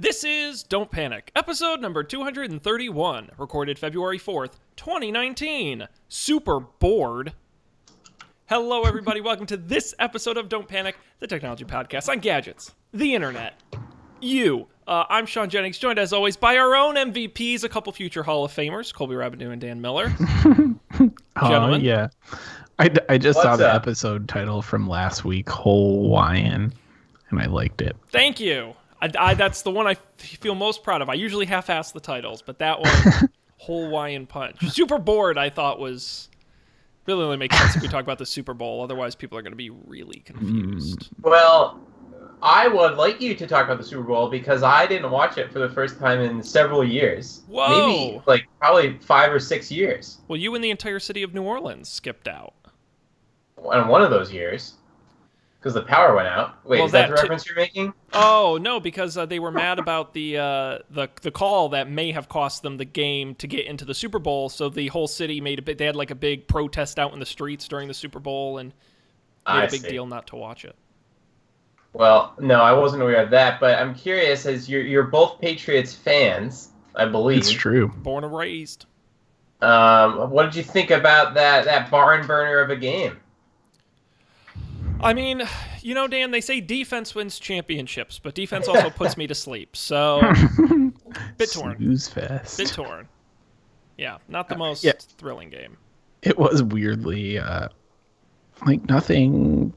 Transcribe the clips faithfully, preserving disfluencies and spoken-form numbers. This is Don't Panic, episode number two hundred thirty-one, recorded February fourth, twenty nineteen. Super bored. Hello, everybody. Welcome to this episode of Don't Panic, the technology podcast on gadgets, the internet, you. Uh, I'm Sean Jennings, joined as always by our own M V Ps, a couple future Hall of Famers, Colby Rabideau and Dan Miller. Gentlemen. Uh, yeah. I, I just What's saw the that? episode title from last week, Hawaiian, and I liked it. Thank you. I, I, that's the one I feel most proud of. I usually half-ass the titles, but that one, Hawaiian Punch. Super Bored, I thought, was really only makes sense if we talk about the Super Bowl. Otherwise, people are going to be really confused. Well, I would like you to talk about the Super Bowl because I didn't watch it for the first time in several years. Whoa. Maybe, like, probably five or six years. Well, you and the entire city of New Orleans skipped out. In one of those years. Because the power went out. Wait, well, is that, that the reference you're making? Oh, no, because uh, they were mad about the, uh, the the call that may have cost them the game to get into the Super Bowl. So the whole city made a bit. They had like a big protest out in the streets during the Super Bowl and made I a big see. deal not to watch it. Well, no, I wasn't aware of that. But I'm curious, as you're, you're both Patriots fans, I believe. It's true. Born and raised. Um, what did you think about that, that barn burner of a game? I mean, you know, Dan, they say defense wins championships, but defense also puts me to sleep. So, bit torn. Snooze fest. Bit torn. Yeah, not the most uh, yeah. thrilling game. It was weirdly, uh, like, nothing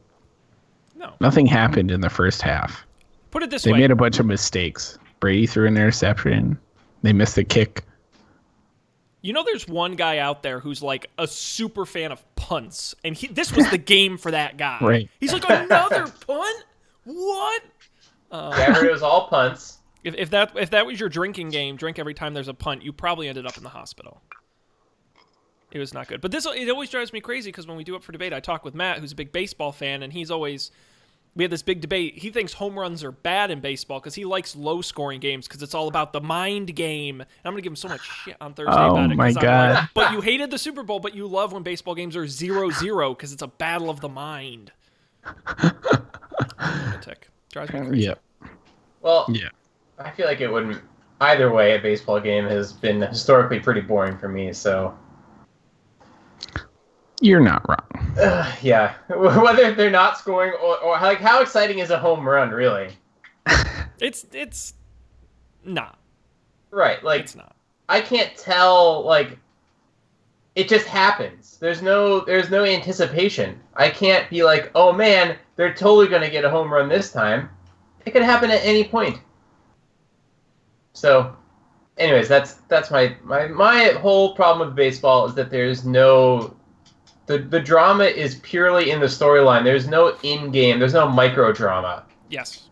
No. Nothing happened in the first half. Put it this they way. They made a bunch of mistakes. Brady threw an interception. They missed the kick. You know, there's one guy out there who's like a super fan of punts, and he, this was the game for that guy. Right. He's like, another punt? What? Um, yeah, I heard it was all punts. If, if that if that was your drinking game, drink every time there's a punt, you probably ended up in the hospital. It was not good. But this it always drives me crazy because when we do Up for Debate, I talk with Matt, who's a big baseball fan, and he's always... We had this big debate. He thinks home runs are bad in baseball because he likes low-scoring games because it's all about the mind game. And I'm going to give him so much shit on Thursday oh about it. Oh, my God. Like, but you hated the Super Bowl, but you love when baseball games are zero zero because it's a battle of the mind. Drives me crazy. Yeah. Well, yeah. I feel like it wouldn't... Either way, a baseball game has been historically pretty boring for me, so... You're not wrong. Uh, yeah. Whether they're not scoring or, or like how exciting is a home run, really? it's it's not. Right. Like it's not. I can't tell, like it just happens. There's no there's no anticipation. I can't be like, "Oh man, they're totally going to get a home run this time." It could happen at any point. So, anyways, that's that's my my my whole problem with baseball is that there's no The, the drama is purely in the storyline. There's no in-game. There's no micro-drama. Yes.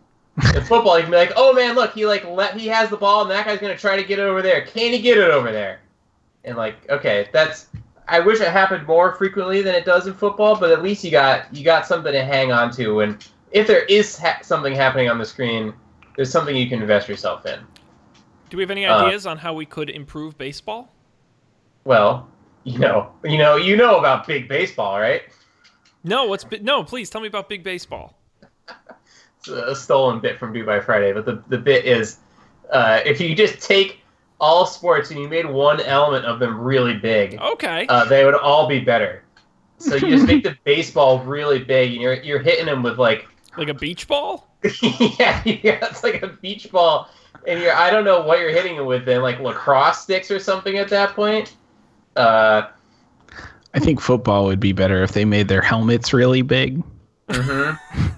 In football, you can be like, oh, man, look, he like let, he has the ball, and that guy's going to try to get it over there. Can he get it over there? And, like, okay, that's... I wish it happened more frequently than it does in football, but at least you got you got something to hang on to. And if there is ha- something happening on the screen, there's something you can invest yourself in. Do we have any ideas uh, on how we could improve baseball? Well... You know, you know, you know about big baseball, right? No, what's no? Please tell me about big baseball. It's a stolen bit from Do by Friday, but the the bit is, uh, if you just take all sports and you made one element of them really big, okay, uh, they would all be better. So you just make the baseball really big, and you're you're hitting them with like like a beach ball. yeah, yeah, it's like a beach ball, and you're I don't know what you're hitting it with, then like lacrosse sticks or something at that point. Uh, I think football would be better if they made their helmets really big. Mm-hmm.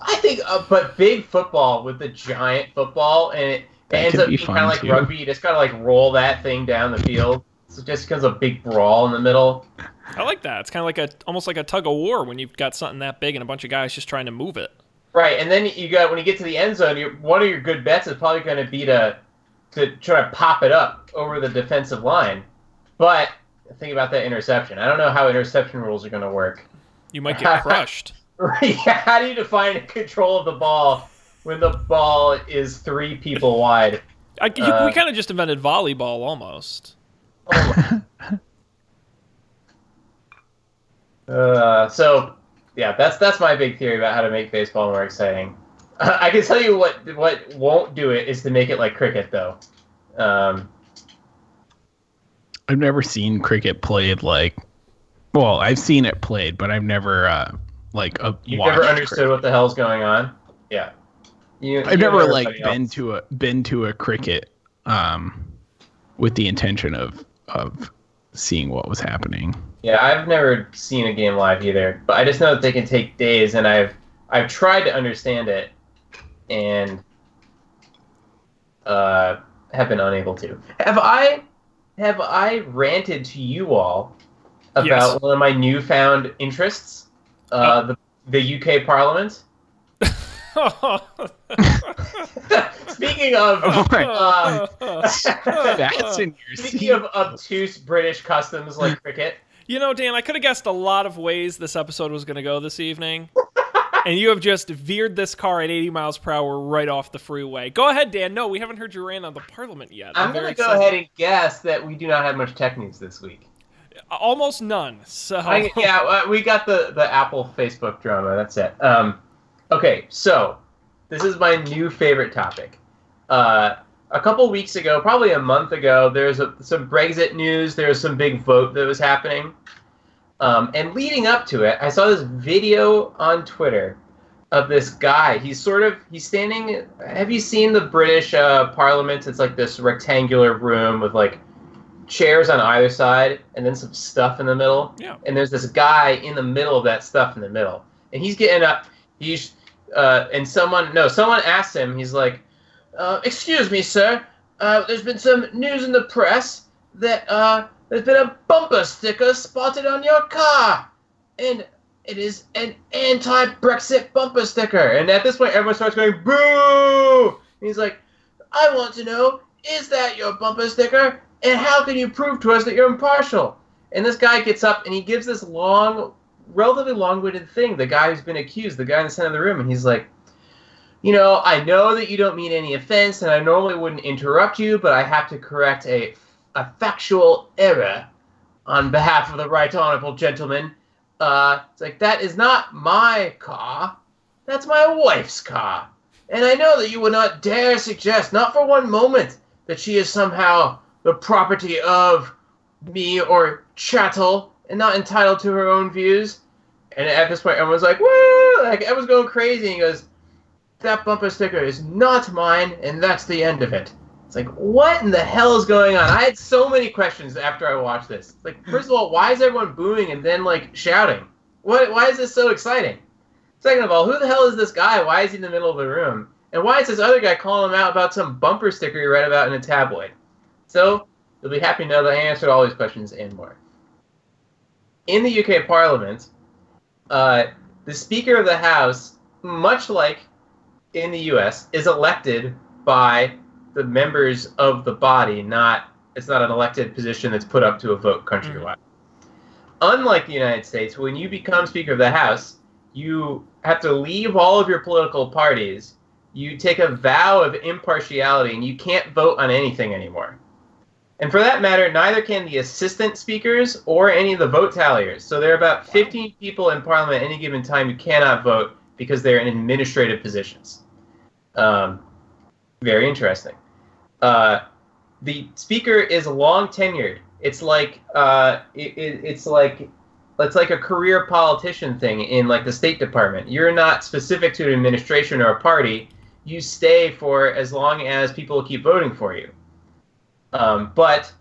I think, uh, but big football with the giant football, and it, it ends up be being kind of like too. Rugby. You just gotta like roll that thing down the field. So it just becomes a big brawl in the middle. I like that. It's kind of like a almost like a tug of war when you've got something that big and a bunch of guys just trying to move it. Right, and then you got when you get to the end zone, you're, one of your good bets is probably going to be to to try to pop it up over the defensive line. But think about that interception. I don't know how interception rules are going to work. You might get crushed. Yeah, how do you define control of the ball when the ball is three people wide? I, you, uh, we kind of just invented volleyball almost. Oh uh, so, yeah, that's that's my big theory about how to make baseball more exciting. Uh, I can tell you what what won't do it is to make it like cricket, though. Um, I've never seen cricket played like. Well, I've seen it played, but I've never uh, like uh, you've watched never understood cricket. What the hell's going on. Yeah, you, I've you never like been else. to a been to a cricket um, with the intention of of seeing what was happening. Yeah, I've never seen a game live either, but I just know that they can take days, and I've I've tried to understand it, and uh, have been unable to. Have I have I ranted to you all about yes. one of my newfound interests, uh, oh. the, the U K Parliament? Speaking of, oh uh, that's in your speaking seat. of obtuse British customs like cricket. You know, Dan, I could have guessed a lot of ways this episode was going to go this evening, and you have just veered this car at eighty miles per hour right off the freeway. Go ahead, Dan. No, we haven't heard your rant on the Parliament yet. I'm, I'm going to go excited. ahead and guess that we do not have much tech news this week. Almost none. So I, yeah, we got the the Apple Facebook drama. That's it. Um, okay, so this is my new favorite topic. Uh, a couple weeks ago, probably a month ago, there's a, some Brexit news. There was some big vote that was happening, um, and leading up to it, I saw this video on Twitter of this guy. He's sort of he's standing. Have you seen the British uh, Parliament? It's like this rectangular room with like. chairs on either side and then some stuff in the middle. Yeah. And there's this guy in the middle of that stuff in the middle. And he's getting up. He's uh, and someone no, someone asked him. He's like, uh, "Excuse me, sir. Uh, there's been some news in the press that uh, there's been a bumper sticker spotted on your car, and it is an anti-Brexit bumper sticker." And at this point, everyone starts going boo. And he's like, "I want to know, is that your bumper sticker? And how can you prove to us that you're impartial?" And this guy gets up and he gives this long, relatively long-winded thing, the guy who's been accused, the guy in the center of the room, and he's like, "You know, I know that you don't mean any offense, and I normally wouldn't interrupt you, but I have to correct a, a factual error on behalf of the right honorable gentleman. Uh, it's like, that is not my car. That's my wife's car. And I know that you would not dare suggest, not for one moment, that she is somehow the property of me or chattel and not entitled to her own views." And at this point, everyone's like, woo! Like, everyone's going crazy. And he goes, "That bumper sticker is not mine, and that's the end of it." It's like, what in the hell is going on? I had so many questions after I watched this. Like, first of all, why is everyone booing and then, like, shouting? What? Why is this so exciting? Second of all, who the hell is this guy? Why is he in the middle of the room? And why is this other guy calling him out about some bumper sticker he read about in a tabloid? So, you'll be happy to know that I answered all these questions and more. In the U K Parliament, uh, the Speaker of the House, much like in the U S, is elected by the members of the body. Not It's not an elected position that's put up to a vote countrywide. Mm-hmm. Unlike the United States, when you become Speaker of the House, you have to leave all of your political parties. You take a vow of impartiality, and you can't vote on anything anymore. And for that matter, neither can the assistant speakers or any of the vote talliers. So there are about fifteen people in Parliament at any given time who cannot vote because they're in administrative positions. Um, very interesting. Uh, the speaker is long tenured. It's like uh, it, it, it's like it's like a career politician thing in like the State Department. You're not specific to an administration or a party. You stay for as long as people keep voting for you. Um, but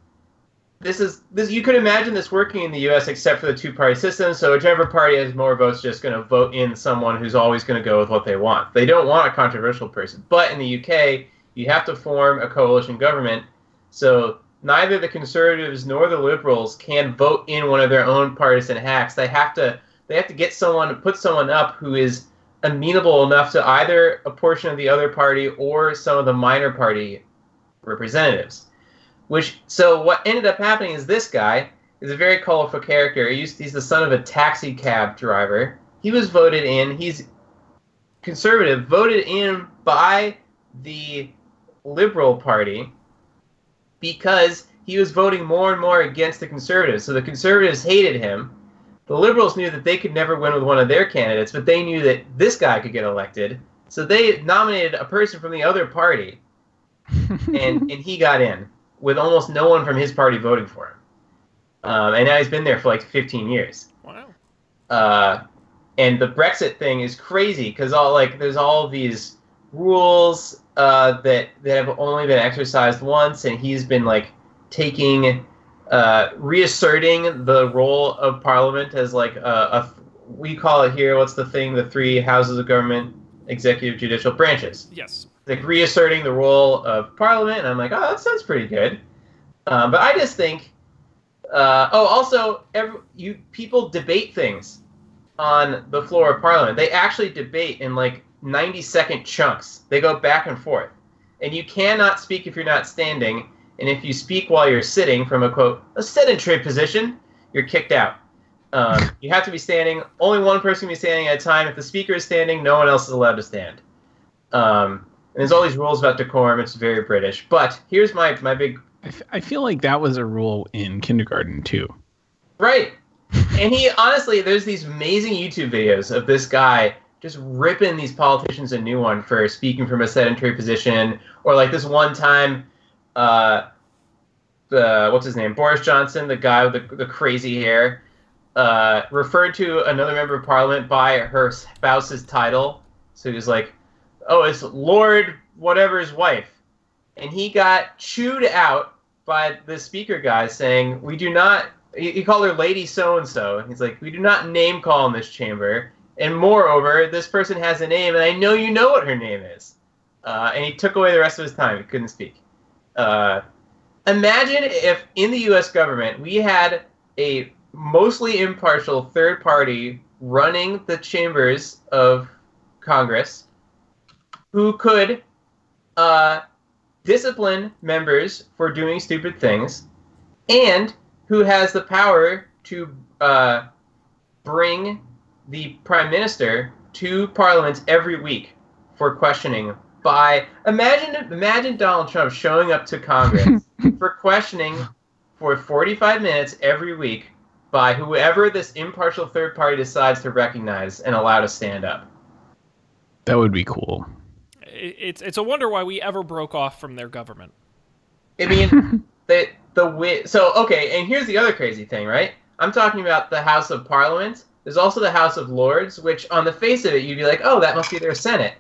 this is this you could imagine this working in the U S except for the two-party system. So whichever party has more votes just going to vote in someone who's always going to go with what they want. They don't want a controversial person. But in the U K, you have to form a coalition government. So neither the Conservatives nor the Liberals can vote in one of their own partisan hacks. They have to they have to get someone to put someone up who is amenable enough to either a portion of the other party or some of the minor party representatives. Which, so what ended up happening is this guy is a very colorful character. He used, he's the son of a taxi cab driver. He was voted in. He's conservative, voted in by the Liberal Party because he was voting more and more against the Conservatives. So the Conservatives hated him. The Liberals knew that they could never win with one of their candidates, but they knew that this guy could get elected. So they nominated a person from the other party, and and he got in with almost no one from his party voting for him. Um, and now he's been there for like fifteen years. Wow. Uh, and the Brexit thing is crazy because all like there's all these rules uh, that that have only been exercised once, and he's been like taking, uh, reasserting the role of Parliament as like a, a we call it here. What's the thing? The three houses of government, executive, judicial branches. Yes. Like reasserting the role of Parliament, and I'm like, oh, that sounds pretty good. Um, but I just think. Uh, oh, also, every, you people debate things on the floor of Parliament. They actually debate in, like, ninety-second chunks. They go back and forth. And you cannot speak if you're not standing. And if you speak while you're sitting from a, quote, a sedentary position, you're kicked out. Um, you have to be standing. Only one person can be standing at a time. If the speaker is standing, no one else is allowed to stand. Um, and there's all these rules about decorum. It's very British. But here's my, my big... I, f- I feel like that was a rule in kindergarten, too. Right. And he, honestly, there's these amazing YouTube videos of this guy just ripping these politicians a new one for speaking from a sedentary position. Or like this one time, uh, the what's his name? Boris Johnson, the guy with the, the crazy hair, uh, referred to another member of Parliament by her spouse's title. So he was like, oh, it's Lord whatever's wife. And he got chewed out by the speaker guy saying, we do not, he, he called her Lady So-and-so. And he's like, we do not name call in this chamber. And moreover, this person has a name, and I know you know what her name is. Uh, and he took away the rest of his time. He couldn't speak. Uh, imagine if in the U S government we had a mostly impartial third party running the chambers of Congress who could... Uh, discipline members for doing stupid things, and who has the power to uh, bring the Prime Minister to Parliament every week for questioning by... Imagine imagine Donald Trump showing up to Congress for questioning for forty-five minutes every week by whoever this impartial third party decides to recognize and allow to stand up. That would be cool. It's it's a wonder why we ever broke off from their government. I mean, the the so okay, and here's the other crazy thing, right? I'm talking about the House of Parliament. There's also the House of Lords, which on the face of it, you'd be like, oh, that must be their Senate.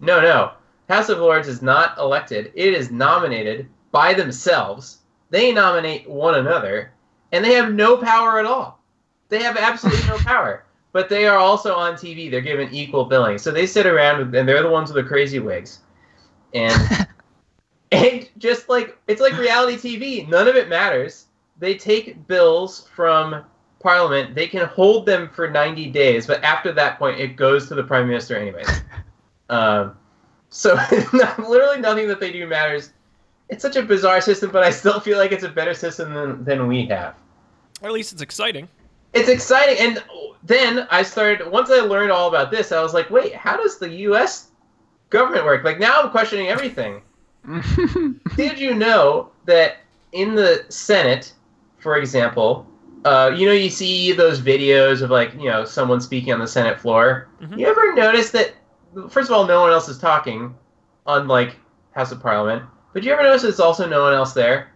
No, no. House of Lords is not elected. It is nominated by themselves. They nominate one another, and they have no power at all. They have absolutely no power. But they are also on T V. They're given equal billing. So they sit around, and they're the ones with the crazy wigs. And, and just like, it's like reality T V. None of it matters. They take bills from Parliament. They can hold them for ninety days. But after that point, it goes to the Prime Minister anyways. Um, so literally nothing that they do matters. It's such a bizarre system, but I still feel like it's a better system than, than we have. Or at least it's exciting. It's exciting. And... Then I started, once I learned all about this, I was like, wait, how does the U S government work? Like, now I'm questioning everything. Did you know that in the Senate, for example, uh, you know, you see those videos of, like, you know, someone speaking on the Senate floor? Mm-hmm. You ever notice that, first of all, no one else is talking on, like, House of Parliament, but you ever notice there's also no one else there?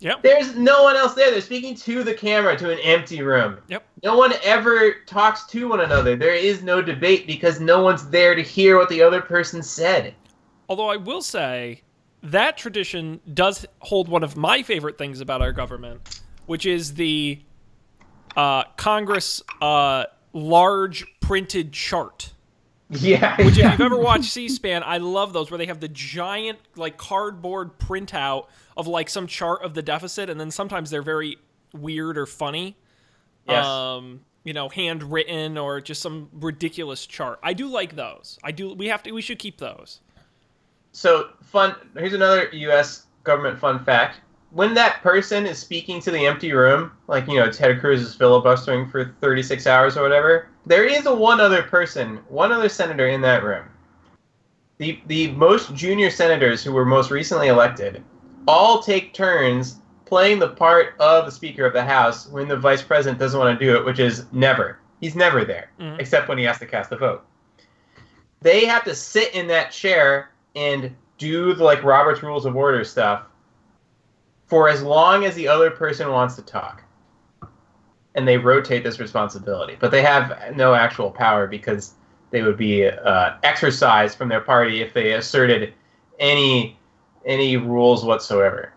Yep. There's no one else there. They're speaking to the camera, to an empty room. Yep. No one ever talks to one another. There is no debate because no one's there to hear what the other person said. Although I will say that tradition does hold one of my favorite things about our government, which is the uh, Congress uh, large printed chart. Yeah. Which, yeah. If you've ever watched C-SPAN, I love those where they have the giant, like, cardboard printout of, like, some chart of the deficit, and then sometimes they're very weird or funny. Yes. Um, you know, handwritten or just some ridiculous chart. I do like those. I do. We have to. We should keep those. So fun. Here's another U S government fun fact. When that person is speaking to the empty room, like, you know, Ted Cruz is filibustering for thirty-six hours or whatever, there is a one other person, one other senator in that room. The the most junior senators who were most recently elected all take turns playing the part of the Speaker of the House when the Vice President doesn't want to do it, which is never. He's never there, mm-hmm. except when he has to cast a vote. they have to sit in that chair and do the, like, Robert's Rules of Order stuff for as long as the other person wants to talk. And they rotate this responsibility. But they have no actual power because they would be uh, exercised from their party if they asserted any any rules whatsoever.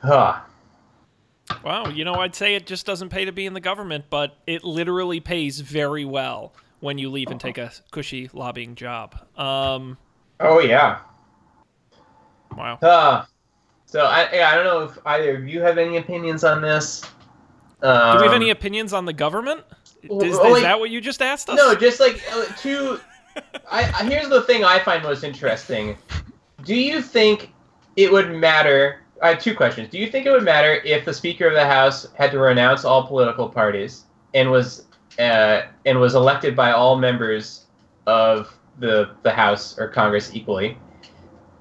Huh. Wow, you know, I'd say it just doesn't pay to be in the government, but it literally pays very well when you leave and take a cushy lobbying job. Um, oh, yeah. Wow. Uh, so I, I don't know if either of you have any opinions on this. Um, Do we have any opinions on the government? Is, well, is like, that what you just asked us? No, just like two... I, here's the thing I find most interesting. Do you think it would matter... I have two questions. Do you think it would matter if the Speaker of the House had to renounce all political parties and was uh, and was elected by all members of the the House or Congress equally?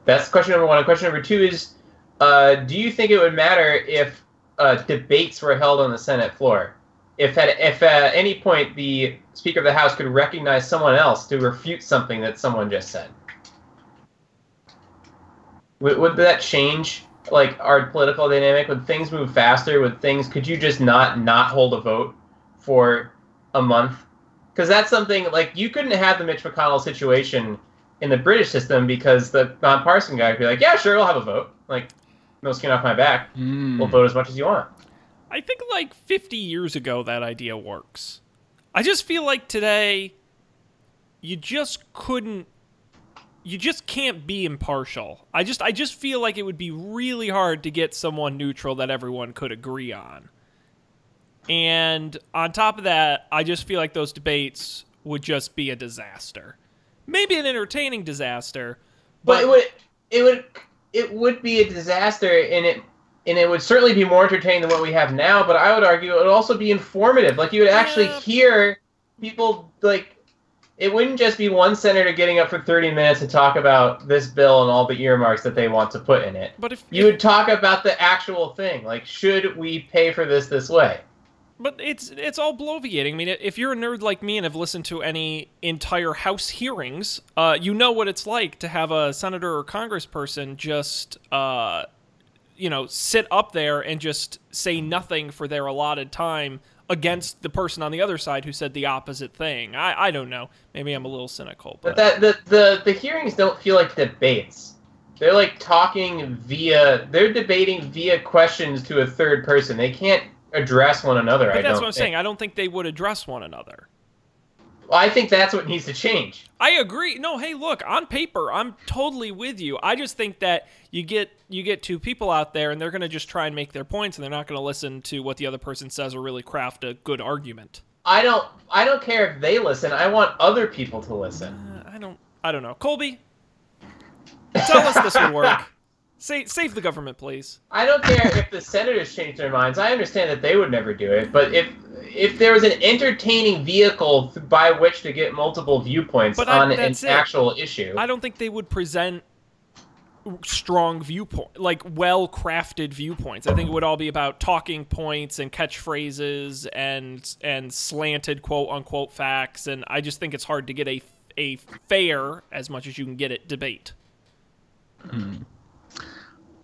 That's question number one. And question number two is, uh, do you think it would matter if uh, debates were held on the Senate floor? If at, if at any point the Speaker of the House could recognize someone else to refute something that someone just said? Would, would that change... like our political dynamic? Would things move faster? Would things could you just not not hold a vote for a month? Because that's something like you couldn't have the Mitch McConnell situation in the British system because the nonpartisan guy would be like, yeah, sure, we'll have a vote. Like, no skin off my back. Mm. We'll vote as much as you want. I think like fifty years ago that idea works. I just feel like today you just couldn't. You just can't be impartial. I just I just feel like it would be really hard to get someone neutral that everyone could agree on. And on top of that, I just feel like those debates would just be a disaster. Maybe an entertaining disaster, but, but it would it would it would be a disaster, and it and it would certainly be more entertaining than what we have now, but I would argue it would also be informative. Like you would actually yeah. hear people like it wouldn't just be one senator getting up for thirty minutes to talk about this bill and all the earmarks that they want to put in it. But if you would talk about the actual thing, like, should we pay for this this way? But it's it's all bloviating. I mean, if you're a nerd like me and have listened to any entire House hearings, uh, you know what it's like to have a senator or congressperson just, uh, you know, sit up there and just say nothing for their allotted time against the person on the other side who said the opposite thing. I, I don't know. Maybe I'm a little cynical. But, but that, the, the, the hearings don't feel like debates. They're like talking via... They're debating via questions to a third person. They can't address one another, but I that's what I'm think. saying. I don't think they would address one another. Well, I think that's what needs to change. I agree. No, hey, look, on paper, I'm totally with you. I just think that you get you get two people out there, and they're going to just try and make their points, and they're not going to listen to what the other person says or really craft a good argument. I don't I don't care if they listen. I want other people to listen. Uh, I don't I don't know. Colby, tell us this would work. Save, save the government, please. I don't care if the senators change their minds. I understand that they would never do it, but if if there was an entertaining vehicle by which to get multiple viewpoints but on I, an it. actual issue, I don't think they would present strong viewpoint, like well-crafted viewpoints. I think it would all be about talking points and catchphrases and and slanted quote-unquote facts. And I just think it's hard to get a a fair, as much as you can get it, debate. Hmm.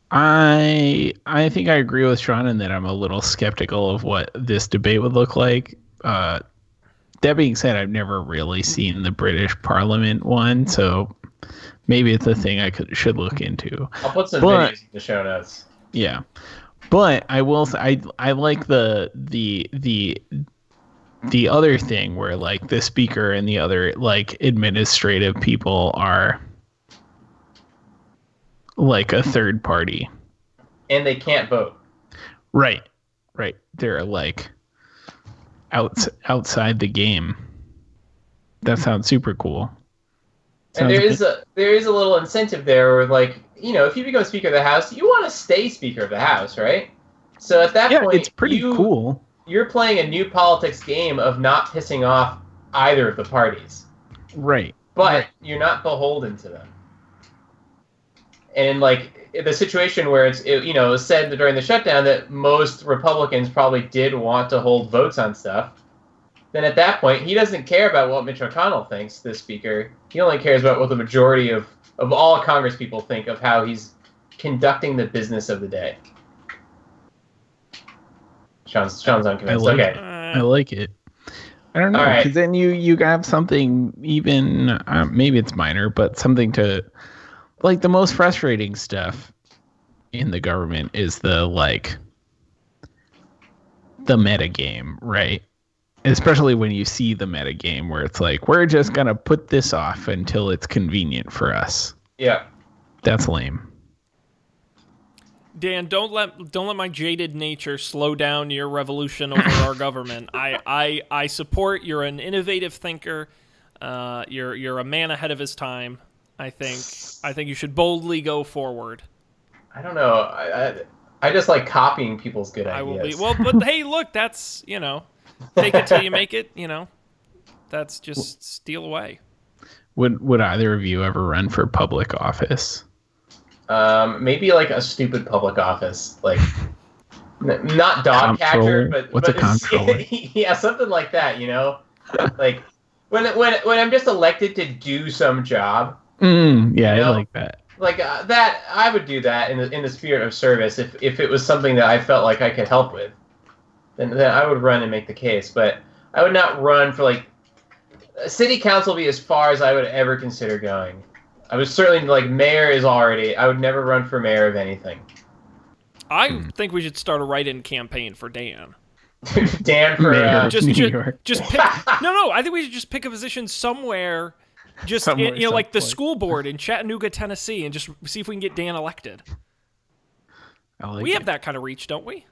I I think I agree with Sean in that I'm a little skeptical of what this debate would look like. Uh, that being said, I've never really seen the British Parliament one, so maybe it's a thing I could should look into. I'll put some but, videos in the show notes. Yeah, but I will. I I like the the the the other thing where like the speaker and the other like administrative people are like a third party, and they can't vote. Right, right. They're like out outside the game. That sounds super cool. Sounds and there is a there is a little incentive there, where like you know, if you become Speaker of the House, you want to stay Speaker of the House, right? So at that yeah, point, it's pretty you, cool. You're playing a new politics game of not pissing off either of the parties. Right, but right. you're not beholden to them. And like the situation where it's, it, you know, it was said during the shutdown that most Republicans probably did want to hold votes on stuff. then at that point, he doesn't care about what Mitch McConnell thinks, the Speaker. He only cares about what the majority of, of all Congress people think of how he's conducting the business of the day. Sean's, Sean's unconvinced. I like, okay. I like it. I don't know, because right. then you, you have something even, uh, maybe it's minor, but something to, like, the most frustrating stuff in the government is the, like, the metagame, right? Especially when you see the metagame where it's like, we're just going to put this off until it's convenient for us. Yeah. That's lame. Dan, don't let don't let my jaded nature slow down your revolution over our government. I, I I support. You're an innovative thinker. Uh, you're you're a man ahead of his time. I think I think you should boldly go forward. I don't know. I I, I just like copying people's good ideas. I will be, well, but hey, look, that's you know, take it till you make it. You know, that's just steal away. Would Would either of you ever run for public office? Um, maybe like a stupid public office, like n not dog catcher, but what's but, a comptroller? Yeah, something like that. You know, like when when when I'm just elected to do some job. Mm, yeah, you know? I like that. Like uh, that, I would do that in the in the spirit of service. If if it was something that I felt like I could help with, then then I would run and make the case. But I would not run for like city council. Would be as far as I would ever consider going. I was certainly, like, mayor is already... I would never run for mayor of anything. I hmm. think we should start a write-in campaign for Dan. Dan for... Uh, just, New just, York. Just pick, no, no, I think we should just pick a position somewhere, just, somewhere, in, you know, like place. The school board in Chattanooga, Tennessee, and just see if we can get Dan elected. Like we it. have that kind of reach, don't we?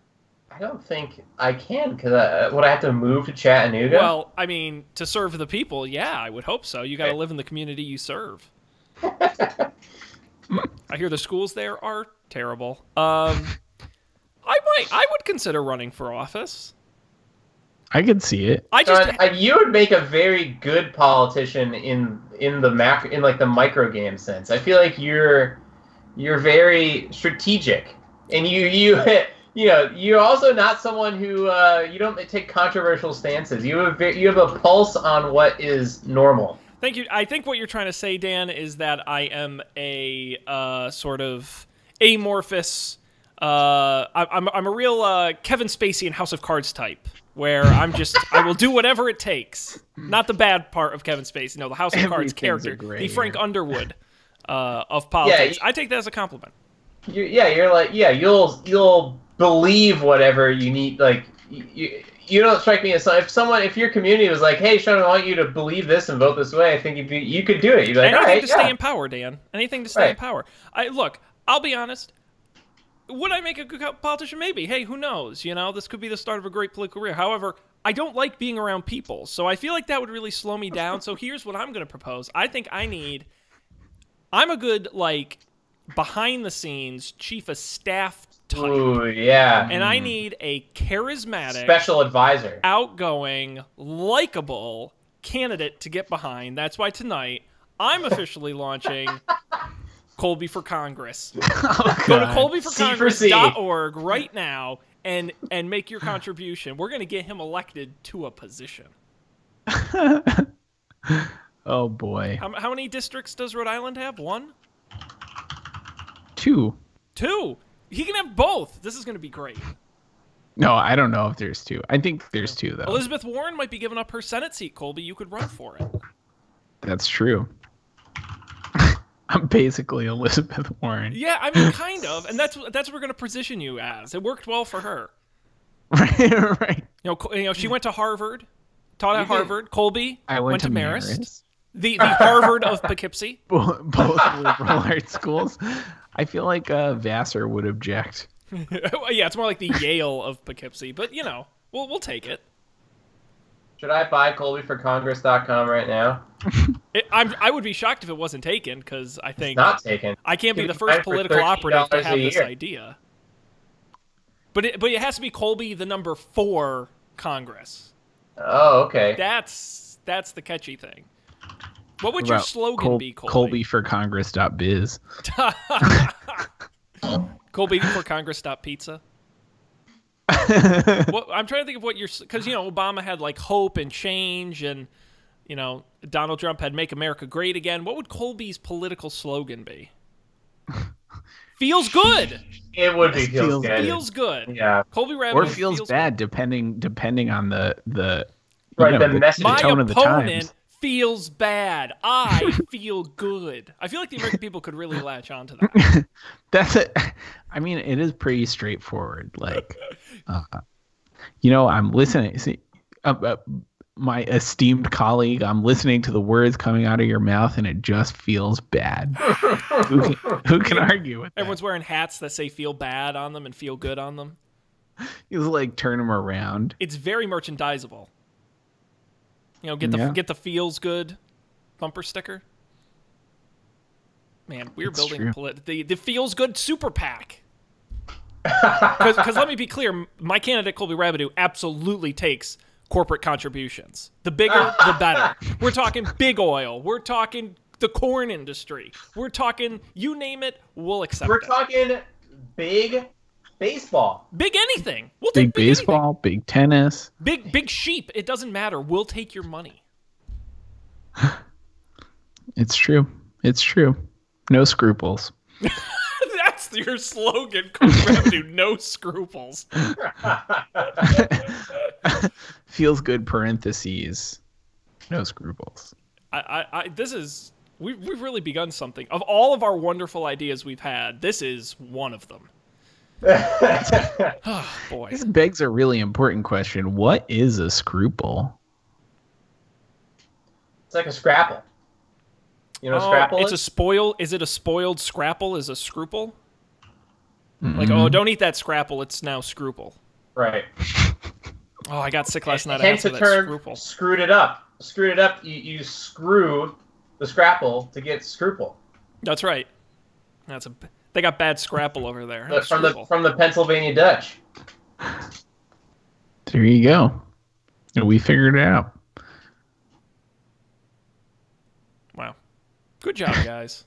I don't think I can, because uh, would I have to move to Chattanooga? Well, I mean, to serve the people, yeah, I would hope so. You got to okay. live in the community you serve. I hear the schools there are terrible. Um, I might, I would consider running for office. I could see it. I just uh, you would make a very good politician in in the macro, in like the micro game sense. I feel like you're you're very strategic, and you you you know you're also not someone who uh, you don't take controversial stances. You have you have a pulse on what is normal. Thank you. I think what you're trying to say, Dan, is that I am a uh, sort of amorphous. Uh, I, I'm I'm a real uh, Kevin Spacey in House of Cards type, where I'm just I will do whatever it takes. Not the bad part of Kevin Spacey. No, the House of Cards character, the Frank Underwood uh, of politics. Yeah, I take that as a compliment. You're, yeah, you're like yeah, you'll you'll believe whatever you need. Like you. You don't strike me as if someone, if your community was like, "Hey, Sean, I want you to believe this and vote this way," I think you'd be, you could do it. You'd be like, anything all right, to yeah. stay in power, Dan. Anything to stay right. in power. I look. I'll be honest. Would I make a good politician? Maybe. Hey, who knows? You know, this could be the start of a great political career. However, I don't like being around people, so I feel like that would really slow me down. So here's what I'm going to propose. I think I need. I'm a good like behind the scenes chief of staff. Type. Ooh, yeah. And I need a charismatic, special advisor, outgoing, likable candidate to get behind. That's why tonight I'm officially launching Colby for Congress. Oh, go to colby for congress dot org right now and and make your contribution. We're going to get him elected to a position. Oh boy. How, how many districts does Rhode Island have? One? Two. Two. He can have both. This is going to be great. No, I don't know if there's two. I think there's two, though. Elizabeth Warren might be giving up her Senate seat, Colby. You could run for it. That's true. I'm basically Elizabeth Warren. Yeah, I mean, kind of. And that's, that's what we're going to position you as. It worked well for her. Right, right. You know, you know she went to Harvard, taught at Harvard. Colby I went, went to, to Marist. Marist. The, the Harvard of Poughkeepsie. Both liberal arts schools. I feel like uh, Vassar would object. Yeah, it's more like the Yale of Poughkeepsie, but, you know, we'll, we'll take it. Should I buy colby for congress dot com right now? It, I'm, I would be shocked if it wasn't taken, because I think... It's not taken. I can't be the first political operative to have this idea. But it, but it has to be Colby, the number four Congress. Oh, okay. That's, that's the catchy thing. What would your slogan Col be, Colby? colby for congress dot biz. Colby for congress dot pizza. Well, I'm trying to think of what you're, because, you know, Obama had like hope and change, and, you know, Donald Trump had make America great again. What would Colby's political slogan be? Feels good. It would be feels, feels good. Feels good. Yeah. Colby Rabideau. Or feels, feels bad, good. depending depending on the the right you know, the, the message the tone of the times. Feels bad. I feel good. I feel like the American people could really latch onto that. That's it. I mean, it is pretty straightforward. Like, uh, you know, I'm listening. See, uh, uh, my esteemed colleague, I'm listening to the words coming out of your mouth, and it just feels bad. Who can, who can argue with that? Everyone's wearing hats that say "feel bad" on them and "feel good" on them. You like turn them around. It's very merchandisable. You know, get the yeah. get the feels good bumper sticker. Man, we're That's building polit- the the feels good super PAC. Because let me be clear, my candidate Colby Rabideau absolutely takes corporate contributions. The bigger, the better. We're talking big oil. We're talking the corn industry. We're talking you name it, we'll accept. We're it. talking big. Baseball, big anything. We'll big, take big baseball, anything. Big tennis, big big sheep. It doesn't matter. We'll take your money. It's true. It's true. No scruples. That's your slogan, Colby. No scruples. Feels good. Parentheses. No scruples. I. I. I this is. We. We've really begun something. Of all of our wonderful ideas we've had, this is one of them. Oh, boy. This begs a really important question. What is a scruple? It's like a scrapple. You know, oh, scrapple. It's is? a spoil. Is it a spoiled scrapple? Is a scruple? Mm-hmm. Like, oh, don't eat that scrapple. It's now scruple. Right. Oh, I got sick last night. I had to turn scruple. Screwed it up. Screwed it up. You you screw the scrapple to get scruple. That's right. That's a. They got bad scrapple over there. That's from the, from the Pennsylvania Dutch. There you go. We figured it out. Wow. Good job, guys.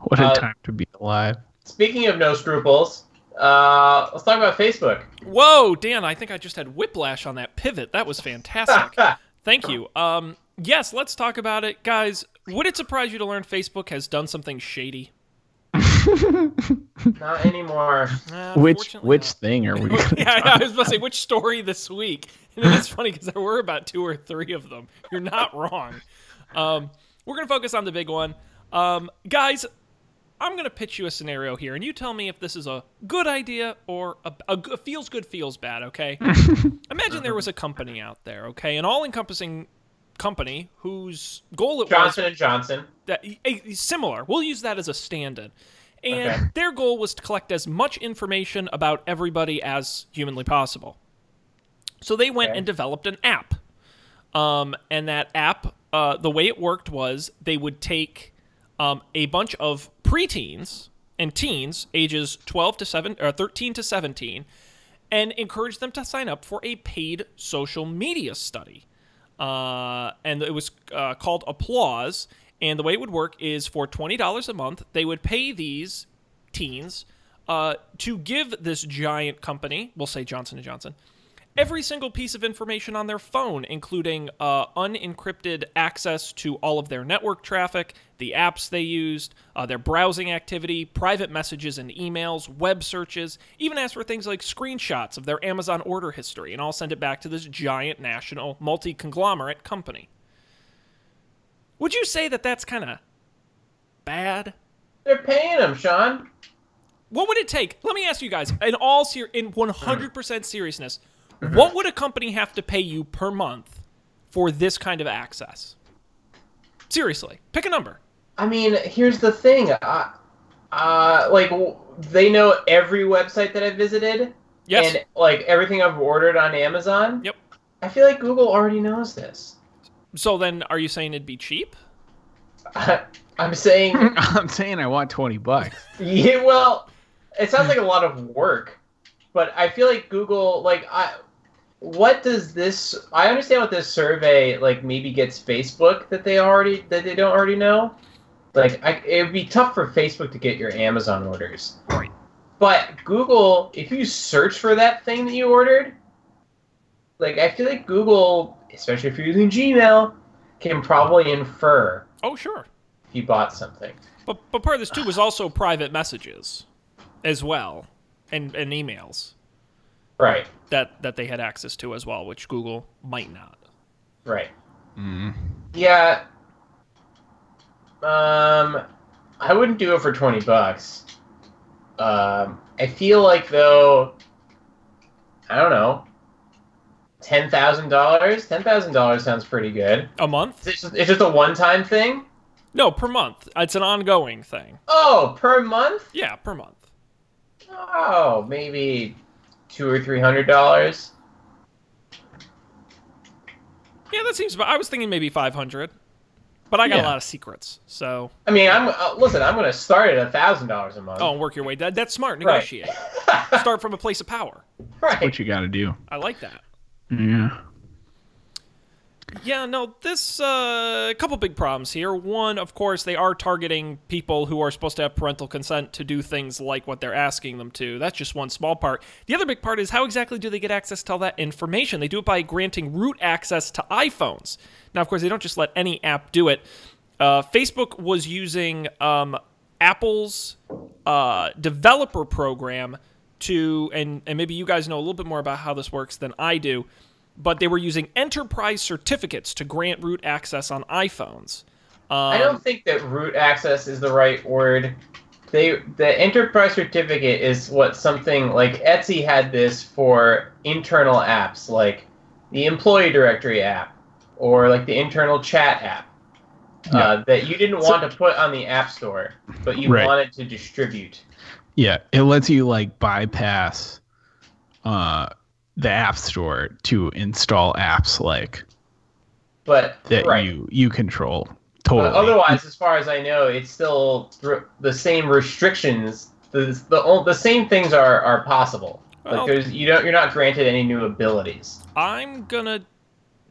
What a uh, time to be alive. Speaking of no scruples, uh, let's talk about Facebook. Whoa, Dan, I think I just had whiplash on that pivot. That was fantastic. Thank you. Um, yes, let's talk about it. Guys, would it surprise you to learn Facebook has done something shady? Not anymore. Uh, which which not. thing are we? yeah, I, I was about to say which story this week. And it's funny because there were about two or three of them. You're not wrong. Um, we're gonna focus on the big one, um, guys. I'm gonna pitch you a scenario here, and you tell me if this is a good idea or a, a, a feels good, feels bad. Okay. Imagine there was a company out there, okay, an all-encompassing company whose goal it Johnson was Johnson and Johnson. That, a, a, similar. We'll use that as a stand-in. And okay. their goal was to collect as much information about everybody as humanly possible. So they went okay. and developed an app. Um, and that app, uh, the way it worked was they would take um, a bunch of preteens and teens, ages twelve to seven, or thirteen to seventeen, and encourage them to sign up for a paid social media study. Uh, and it was uh, called Applause. And the way it would work is for twenty dollars a month, they would pay these teens uh, to give this giant company, we'll say Johnson and Johnson, every single piece of information on their phone, including uh, unencrypted access to all of their network traffic, the apps they used, uh, their browsing activity, private messages and emails, web searches, even ask for things like screenshots of their Amazon order history, and all send it back to this giant national multi-conglomerate company. Would you say that that's kind of bad? They're paying them, Sean. What would it take? Let me ask you guys, in all ser- in one hundred percent seriousness, what would a company have to pay you per month for this kind of access? Seriously, pick a number. I mean, here's the thing. Uh, uh, like, they know every website that I visited. Yes. And, like, everything I've ordered on Amazon. Yep. I feel like Google already knows this. So then, are you saying it'd be cheap? Uh, I'm saying... I'm saying I want twenty bucks. Yeah, well, it sounds like a lot of work. But I feel like Google, like, I, what does this... I understand what this survey, like, maybe gets Facebook that they already, that they don't already know. Like, I, it would be tough for Facebook to get your Amazon orders. Right. But Google, if you search for that thing that you ordered, like, I feel like Google, especially if you're using Gmail, can probably infer. Oh, sure. If you bought something. But but part of this too was also private messages, as well, and and emails. Right. That that they had access to as well, which Google might not. Right. Mm. Yeah. Um, I wouldn't do it for twenty bucks. Um, I feel like though, I don't know, ten thousand dollars. Ten thousand dollars sounds pretty good. A month? It's just, it's just a one-time thing. No, per month. It's an ongoing thing. Oh, per month? Yeah, per month. Oh, maybe two or three hundred dollars. Yeah, that seems about. I was thinking maybe five hundred, but I got yeah. a lot of secrets. So I mean, I'm uh, listen. I'm going to start at a thousand dollars a month. Oh, and work your way. That, that's smart. Negotiate. Right. Start from a place of power. Right. That's what you got to do. I like that. Yeah. Yeah, no, this, uh, a couple big problems here. One, of course, they are targeting people who are supposed to have parental consent to do things like what they're asking them to. That's just one small part. The other big part is how exactly do they get access to all that information? They do it by granting root access to iPhones. Now, of course, they don't just let any app do it. Uh, Facebook was using um, Apple's uh, developer program to, and, and maybe you guys know a little bit more about how this works than I do, but they were using enterprise certificates to grant root access on iPhones. Um, I don't think that root access is the right word. They, the enterprise certificate is what something like Etsy had this for internal apps, like the employee directory app or like the internal chat app yeah. uh, that you didn't want so, to put on the App Store, but you right. wanted to distribute. Yeah, it lets you like bypass... Uh, the App Store to install apps like but that right. you you control totally. But otherwise, as far as I know, it's still the same restrictions. The the, old, the same things are are possible. Like well, there's you don't you're not granted any new abilities. I'm gonna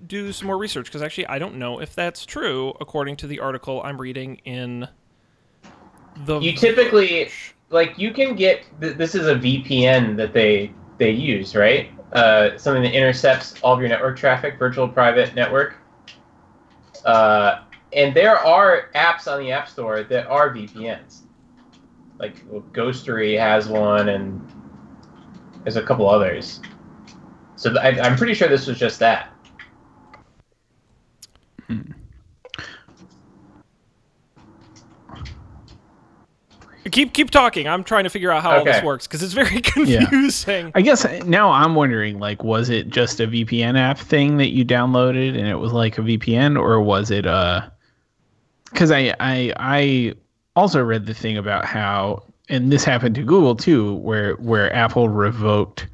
do some more research because actually I don't know if that's true according to the article I'm reading in the. You typically like you can get this is a V P N that they they use right. Uh, something that intercepts all of your network traffic, virtual private network. Uh, and there are apps on the App Store that are V P Ns. Like Ghostery has one, and there's a couple others. So I, I'm pretty sure this was just that. Hmm. Keep keep talking. I'm trying to figure out how okay. all this works because it's very confusing. Yeah. I guess now I'm wondering, like, was it just a V P N app thing that you downloaded and it was like a V P N, or was it a? Because I, I I also read the thing about how, and this happened to Google too, where where Apple revoked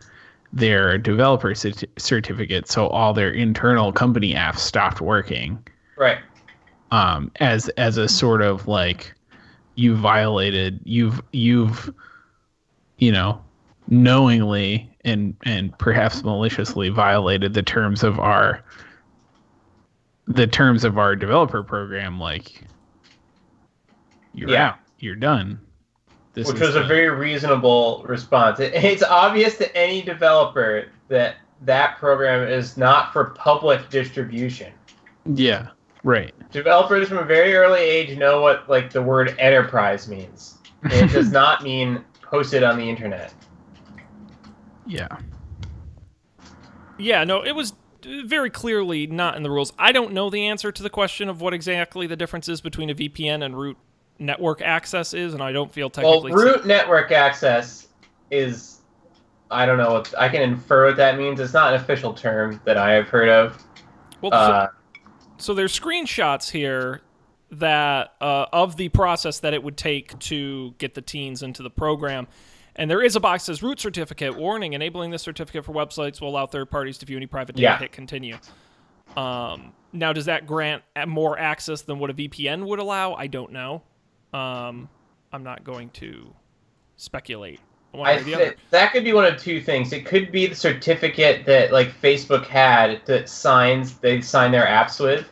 their developer certi- certificate, so all their internal company apps stopped working. Right. Um. As as a sort of like. You violated. You've you've, you know, knowingly and and perhaps maliciously violated the terms of our. The terms of our developer program, like. You're yeah. out. You're done. This Which was done. a very reasonable response. It, it's obvious to any developer that that program is not for public distribution. Yeah. Right. Developers from a very early age know what like the word enterprise means. It does not mean posted on the internet. Yeah. Yeah, no, it was very clearly not in the rules. I don't know the answer to the question of what exactly the difference is between a V P N and root network access is, and I don't feel technically... Well, root safe. network access is... I don't know. I can infer what that means. It's not an official term that I have heard of. Well, uh, so- So there's screenshots here that uh, of the process that it would take to get the teens into the program. And there is a box that says root certificate, warning, enabling this certificate for websites will allow third parties to view any private data. Yeah. Hit continue. Um, now, does that grant more access than what a V P N would allow? I don't know. Um, I'm not going to speculate. I th- that could be one of two things. It could be the certificate that like Facebook had that signs they sign their apps with.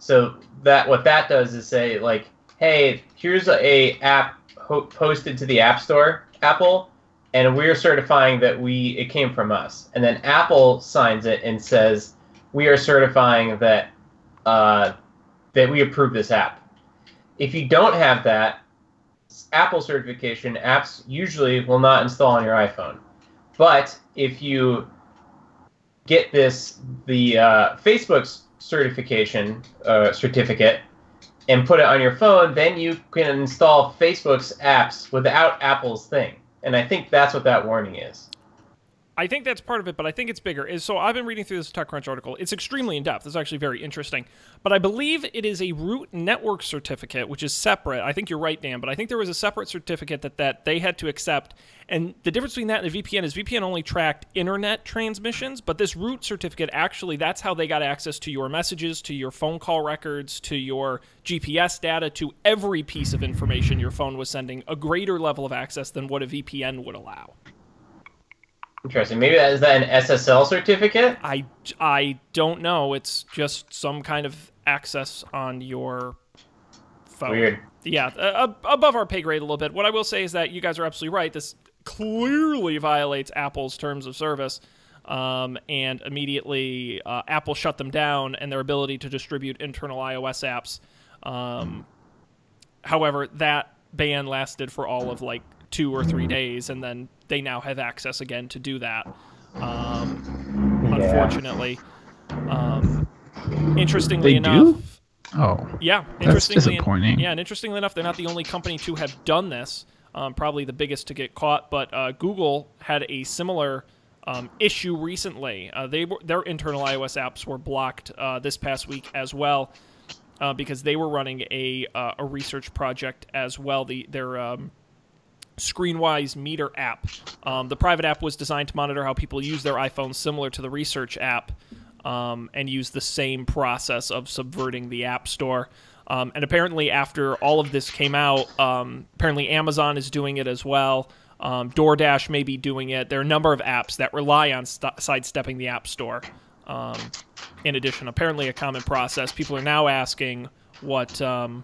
So that what that does is say like, hey, here's a, a app ho- posted to the App Store, Apple. and we're certifying that we it came from us. And then Apple signs it and says, we are certifying that uh, that we approve this app. If you don't have that Apple certification, apps usually will not install on your iPhone. But if you get this, the uh, Facebook's certification uh, certificate, and put it on your phone, then you can install Facebook's apps without Apple's thing. And I think that's what that warning is. I think that's part of it, but I think it's bigger. Is so I've been reading through this TechCrunch article. It's extremely in-depth. It's actually very interesting. But I believe it is a root network certificate, which is separate. I think you're right, Dan, but I think there was a separate certificate that, that they had to accept. And the difference between that and the V P N is V P N only tracked internet transmissions, but this root certificate, actually, that's how they got access to your messages, to your phone call records, to your G P S data, to every piece of information your phone was sending, a greater level of access than what a V P N would allow. Interesting. Maybe that is that an S S L certificate? I, I don't know. It's just some kind of access on your phone. Weird. Yeah, uh, above our pay grade a little bit. What I will say is that you guys are absolutely right. This clearly violates Apple's terms of service, um, and immediately uh, Apple shut them down and their ability to distribute internal iOS apps. Um, however, that ban lasted for all of like two or three days, and then they now have access again to do that. Um, yeah. Unfortunately, um, interestingly they enough, do? Oh, yeah, interestingly, that's disappointing. Yeah, and interestingly enough, they're not the only company to have done this. Um, probably the biggest to get caught, but uh, Google had a similar um, issue recently. Uh, they were, their internal iOS apps were blocked uh, this past week as well, uh, because they were running a uh, a research project as well. The their um, ScreenWise Meter app. Um, the private app was designed to monitor how people use their iPhones, similar to the research app, um, and use the same process of subverting the App Store. Um, and apparently after all of this came out, um, apparently Amazon is doing it as well. Um, DoorDash may be doing it. There are a number of apps that rely on st- sidestepping the App Store. Um, in addition, apparently a common process. People are now asking what... Um,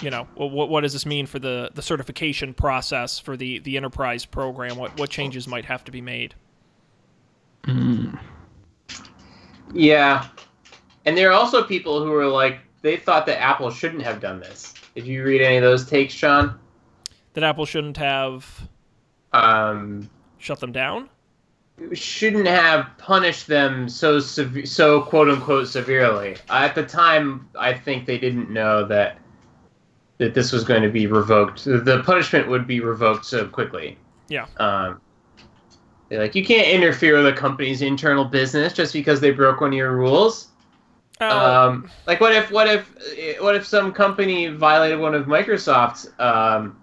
you know, what what does this mean for the, the certification process for the, the enterprise program? What what changes might have to be made? Mm. Yeah. And there are also people who are like, they thought that Apple shouldn't have done this. Did you read any of those takes, Sean? That Apple shouldn't have um, shut them down? Shouldn't have punished them so, sev- so quote-unquote severely. At the time, I think they didn't know that that this was going to be revoked. The punishment would be revoked so quickly. Yeah. Um, they're like, you can't interfere with a company's internal business just because they broke one of your rules. Uh, um, like, what if, what if, what if some company violated one of Microsoft's um,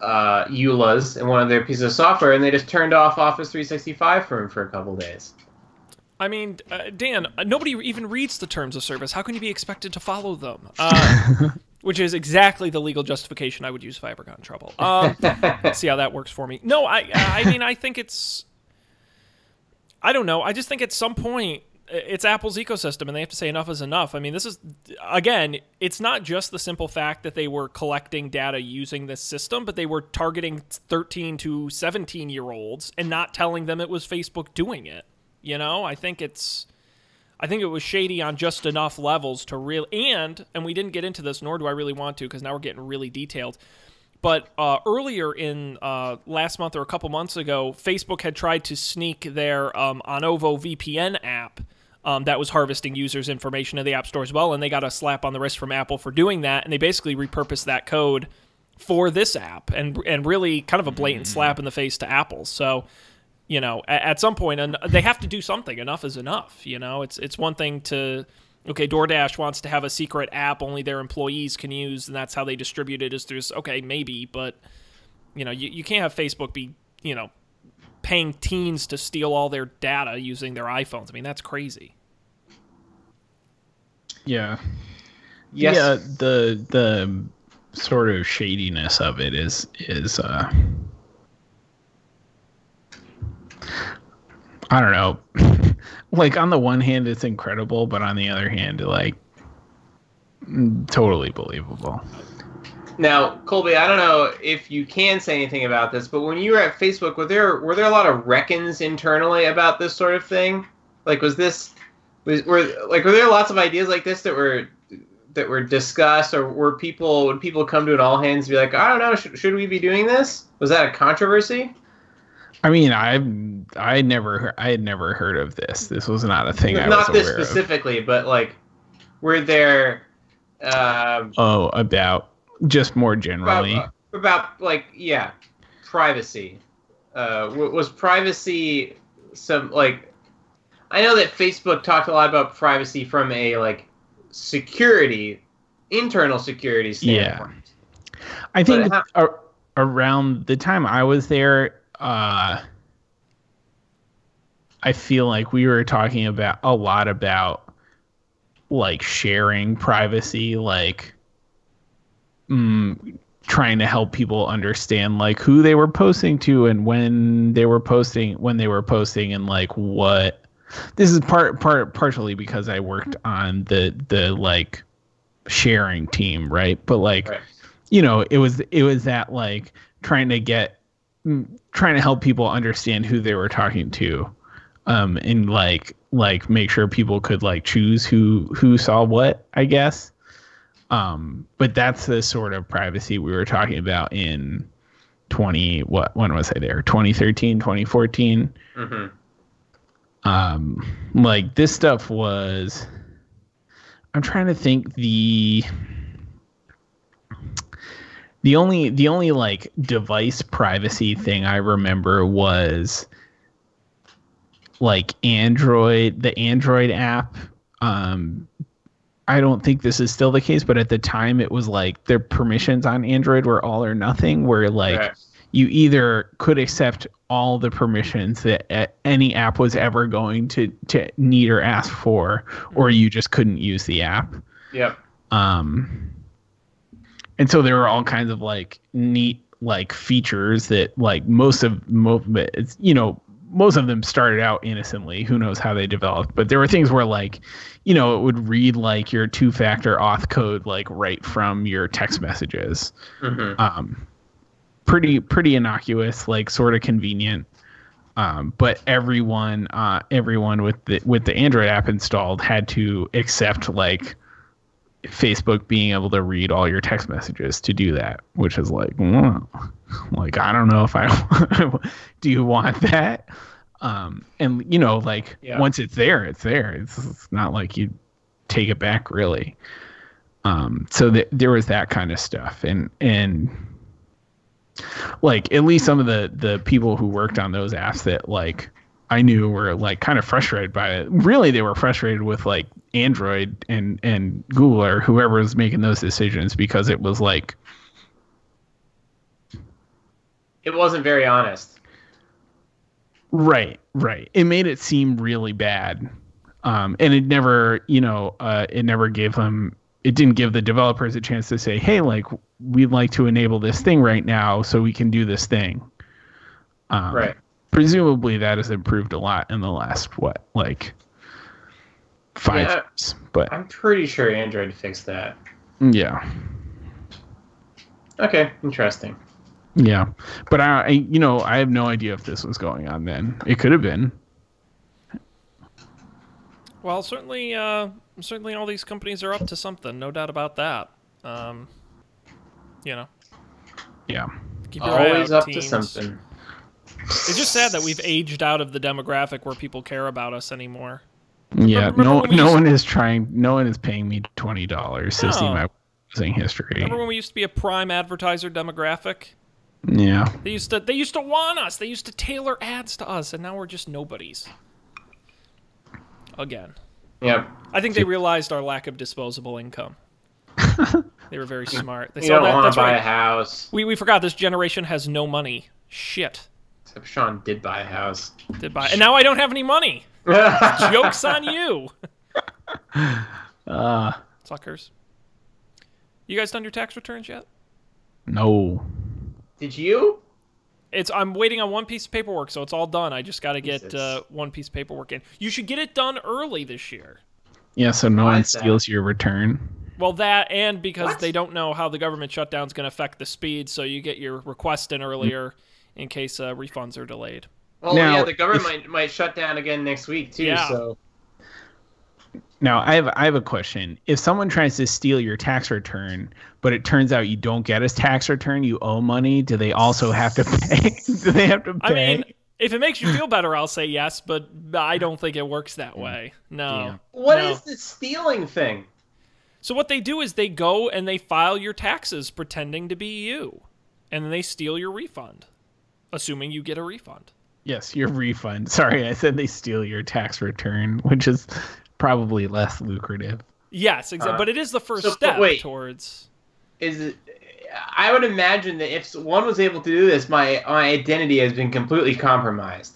uh, E U L As and one of their pieces of software, and they just turned off Office three sixty-five for him for a couple days? I mean, uh, Dan, nobody even reads the terms of service. How can you be expected to follow them? Uh, Which is exactly the legal justification I would use if I ever got in trouble. Um, let's see how that works for me. No, I I mean, I think it's... I don't know. I just think at some point, it's Apple's ecosystem, and they have to say enough is enough. I mean, this is... Again, it's not just the simple fact that they were collecting data using this system, but they were targeting thirteen to seventeen-year-olds and not telling them it was Facebook doing it. You know? I think it's... I think it was shady on just enough levels to real and and we didn't get into this, nor do I really want to, because now we're getting really detailed. But uh, earlier in uh, last month or a couple months ago, Facebook had tried to sneak their um, Onovo V P N app um, that was harvesting users' information in the App Store as well, and they got a slap on the wrist from Apple for doing that, and they basically repurposed that code for this app, and and really kind of a blatant slap in the face to Apple. So. You know, at some point, and they have to do something. Enough is enough. You know, it's it's one thing to, okay, DoorDash wants to have a secret app only their employees can use, and that's how they distribute it is through, okay, maybe, but, you know, you, you can't have Facebook be, you know, paying teens to steal all their data using their iPhones. I mean, that's crazy. Yeah. Yes. Yeah, the, the sort of shadiness of it is, is, uh... I don't know. Like, on the one hand, it's incredible, but on the other hand, like, totally believable. Now, Colby, I don't know if you can say anything about this, but when you were at Facebook, were there were there a lot of reckons internally about this sort of thing? Like, was this was were like were there lots of ideas like this that were that were discussed, or were people would people come to an all hands and be like, I don't know, sh should we be doing this? Was that a controversy? I mean, I I never I had never heard of this. This was not a thing I was aware of. Not this specifically, but like, were there? Um, oh, about just more generally about, about like yeah, privacy. Uh, was privacy some like? I know that Facebook talked a lot about privacy from a like security, internal security standpoint. Yeah, I think ar around the time I was there. Uh, I feel like we were talking about a lot about like sharing privacy, like mm, trying to help people understand like who they were posting to and when they were posting, when they were posting, and like what. This is part part partially because I worked on the the like sharing team, right? But like, right. you know, it was it was that like trying to get. trying to help people understand who they were talking to, um, and like, like make sure people could like choose who, who saw what, I guess. Um, but that's the sort of privacy we were talking about in twenty, what, when was I there? twenty thirteen, twenty fourteen. Mm-hmm. Um, like this stuff was, I'm trying to think the, The only the only like device privacy thing I remember was like Android, the Android app. Um, I don't think this is still the case, but at the time it was like their permissions on Android were all or nothing, where like right. you either could accept all the permissions that any app was ever going to to need or ask for, or you just couldn't use the app. Yep. Um. And so there were all kinds of like neat like features that like most of most it's you know most of them started out innocently. Who knows how they developed? But there were things where like you know it would read like your two-factor auth code like right from your text messages. Mm-hmm. Um, pretty pretty innocuous, like sort of convenient. Um, but everyone uh, everyone with the with the Android app installed had to accept like. Facebook being able to read all your text messages to do that, which is like, whoa. Like, I don't know if I do you want that? Um, and you know, like yeah. once it's there, it's there. It's, it's not like you take it back really. Um, so th there was that kind of stuff. And, and like, at least some of the, the people who worked on those apps that like, I knew were like kind of frustrated by it. Really, they were frustrated with like Android and and Google or whoever was making those decisions, because it was like it wasn't very honest. Right, right. It made it seem really bad, um, and it never, you know, uh, it never gave them. It didn't give the developers a chance to say, "Hey, like we'd like to enable this thing right now, so we can do this thing." Um, right. Presumably that has improved a lot in the last, what, like five yeah, years. But I'm pretty sure Android fixed that. Yeah. Okay, interesting. Yeah. But, I, I, you know, I have no idea if this was going on then. It could have been. Well, certainly, uh, certainly all these companies are up to something. No doubt about that. Um, you know. Yeah. Keep your Always eye out, up teams. to something. It's just sad that we've aged out of the demographic where people care about us anymore. Yeah, remember no, no one to... is trying. No one is paying me twenty dollars no. to see my browsing history. Remember when we used to be a prime advertiser demographic? Yeah, they used to. They used to want us. They used to tailor ads to us, and now we're just nobodies. Again. Yeah. I think they realized our lack of disposable income. They were very smart. They you saw don't that. want That's to buy right. a house. We we forgot this generation has no money. Shit. Except Sean did buy a house. Did buy, and now I don't have any money. Joke's on you. Uh, Suckers. You guys done your tax returns yet? No. Did you? It's. I'm waiting on one piece of paperwork, so it's all done. I just got to get uh, one piece of paperwork in. You should get it done early this year. Yeah, so no one steals your return. Well, that and because what? they don't know how the government shutdown is going to affect the speed, so you get your request in earlier in case uh, refunds are delayed. Well, now, yeah, the government if, might, might shut down again next week, too. Yeah. So. Now, I have, I have a question. If someone tries to steal your tax return, but it turns out you don't get a tax return, you owe money, do they also have to pay? do they have to pay? I mean, if it makes you feel better, I'll say yes, but I don't think it works that way. No. Yeah. What no. is the stealing thing? So what they do is they go and they file your taxes pretending to be you, and then they steal your refund, assuming you get a refund. Yes, your refund. Sorry, I said they steal your tax return, which is probably less lucrative. Yes, exactly. Uh, but it is the first so, step wait, towards. Is it, I would imagine that if one was able to do this, my, my identity has been completely compromised.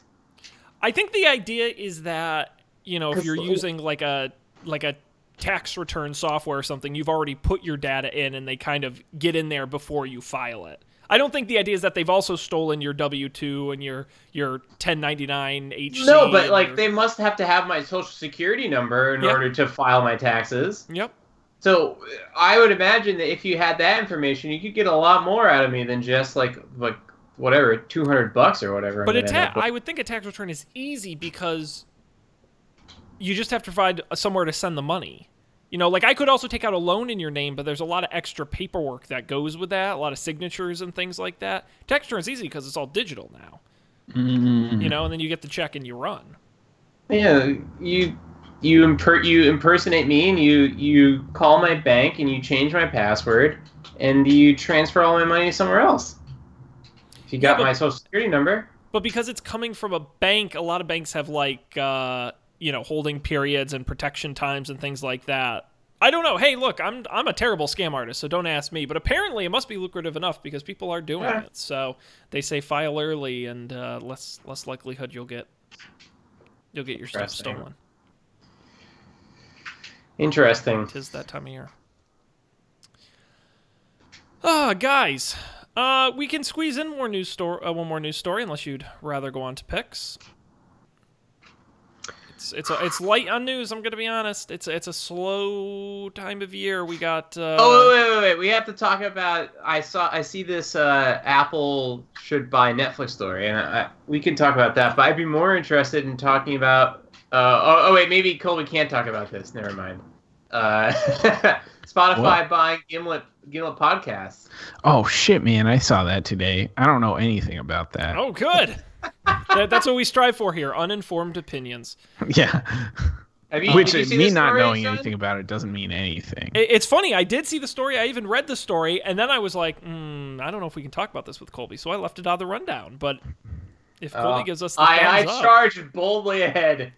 I think the idea is that, you know, if you're using like a like a tax return software or something, you've already put your data in and they kind of get in there before you file it. I don't think the idea is that they've also stolen your W two and your your ten ninety-nine H C. No, but like your... they must have to have my social security number in yep. order to file my taxes. Yep. So I would imagine that if you had that information, you could get a lot more out of me than just like like whatever two hundred bucks or whatever. But a ta- I would think a tax return is easy because you just have to provide somewhere to send the money. You know, like I could also take out a loan in your name, but there's a lot of extra paperwork that goes with that, a lot of signatures and things like that. Tax return is easy because it's all digital now. Mm. You know, and then you get the check and you run. Yeah, you you imper you impersonate me and you you call my bank and you change my password and you transfer all my money somewhere else. If you got yeah, but, my social security number. But because it's coming from a bank, a lot of banks have like. Uh, you know, holding periods and protection times and things like that. I don't know. Hey, look, I'm I'm a terrible scam artist, so don't ask me. But apparently it must be lucrative enough because people are doing yeah. it. So they say file early and uh, less less likelihood you'll get you'll get your stuff stolen. Interesting. It is that time of year. Ah, guys, uh, we can squeeze in more news story, uh, one more news story, unless you'd rather go on to picks. It's it's, a, it's light on news. I'm gonna be honest. It's it's a slow time of year. We got. Uh... Oh wait, wait wait wait! We have to talk about. I saw I see this uh, Apple should buy Netflix story, and I, I, we can talk about that. But I'd be more interested in talking about. Uh, oh, oh wait, maybe Colby can't talk about this. Never mind. Uh, Spotify what? buying Gimlet Gimlet podcasts. Oh shit, man! I saw that today. I don't know anything about that. Oh good. that, that's what we strive for here, uninformed opinions. Yeah. Have you, Which, have you me not knowing anything said? about it doesn't mean anything. It, it's funny. I did see the story. I even read the story. And then I was like, mm, I don't know if we can talk about this with Colby. So I left it out of the rundown. But if uh, Colby gives us the I, I charge up, boldly ahead.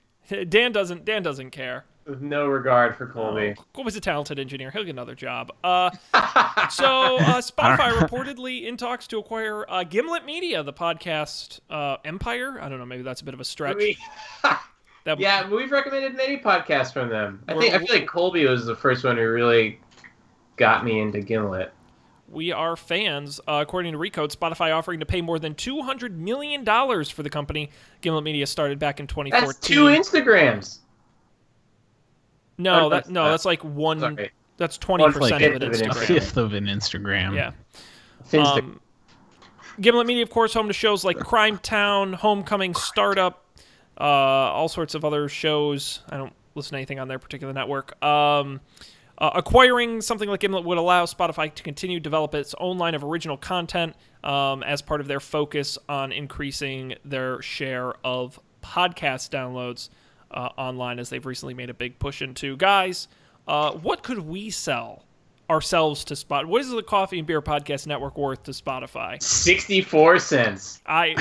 Dan doesn't, Dan doesn't care. With no regard for Colby. Oh, Colby's a talented engineer. He'll get another job. Uh, so uh, Spotify reportedly in talks to acquire uh, Gimlet Media, the podcast uh, empire. I don't know. Maybe that's a bit of a stretch. We, that, yeah, we've recommended many podcasts from them. I think I feel like Colby was the first one who really got me into Gimlet. We are fans. Uh, according to Recode, Spotify offering to pay more than two hundred million dollars for the company. Gimlet Media started back in twenty fourteen. That's two Instagrams. No, that, no, that's like one. Sorry. That's twenty percent of an Instagram. A fifth of an Instagram. Yeah. Um, Gimlet Media, of course, home to shows like Crime Town, Homecoming, Startup, uh, all sorts of other shows. I don't listen to anything on their particular network. Um, uh, acquiring something like Gimlet would allow Spotify to continue to develop its own line of original content um, as part of their focus on increasing their share of podcast downloads. Uh, online, as they've recently made a big push into. Guys, uh, what could we sell ourselves to Spotify? What is the Coffee and Beer Podcast Network worth to Spotify? sixty-four cents. I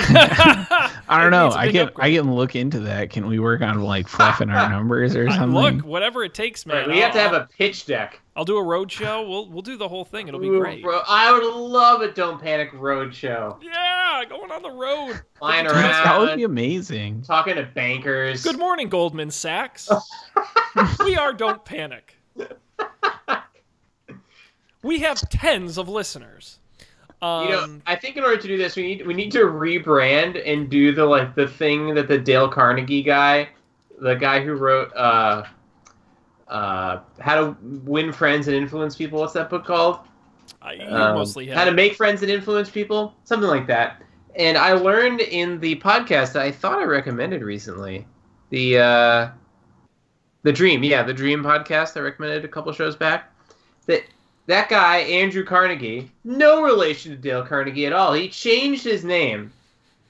I don't know. I can, I can look into that. Can we work on like fluffing our numbers or something? Look, whatever it takes, man. Right, we I'll, have to have a pitch deck. I'll do a road show. We'll, we'll do the whole thing. It'll be Ooh, great. Bro, I would love a Don't Panic road show. Yeah, going on the road. Flying around. That would be amazing. Talking to bankers. Good morning, Goldman Sachs. We are Don't Panic. We have tens of listeners. Um, you know, I think in order to do this, we need we need to rebrand and do the like the thing that the Dale Carnegie guy, the guy who wrote uh, uh, uh, How to Win Friends and Influence People. What's that book called? I um, mostly have. How to Make Friends and Influence People, something like that. And I learned in the podcast that I thought I recommended recently, the uh, the Dream, yeah, the Dream podcast I recommended a couple shows back. That that guy Andrew Carnegie, no relation to Dale Carnegie at all. He changed his name,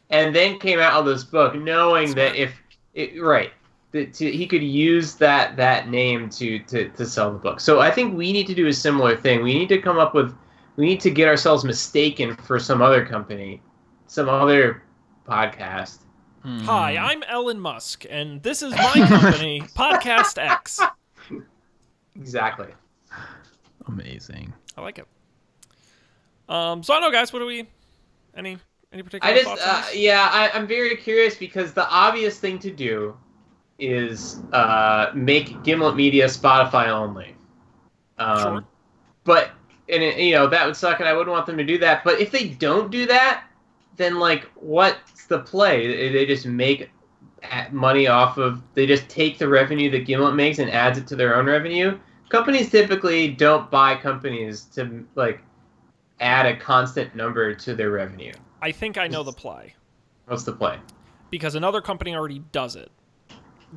and then came out with this book, knowing that if it, right, that to, he could use that that name to, to to sell the book. So I think we need to do a similar thing. We need to come up with, we need to get ourselves mistaken for some other company. Some other podcast. Hmm. Hi, I'm Elon Musk, and this is my company, Podcast X. Exactly. Amazing. I like it. Um, so I don't know, guys. What do we? Any any particular I just, thoughts? On this? Uh, yeah, I, I'm very curious because the obvious thing to do is uh, make Gimlet Media Spotify only. Um, sure. But and it, you know that would suck, and I wouldn't want them to do that. But if they don't do that, then, like, what's the play? They just make money off of... They just take the revenue that Gimlet makes and adds it to their own revenue. Companies typically don't buy companies to, like, add a constant number to their revenue. I think I know the play. What's the play? Because another company already does it.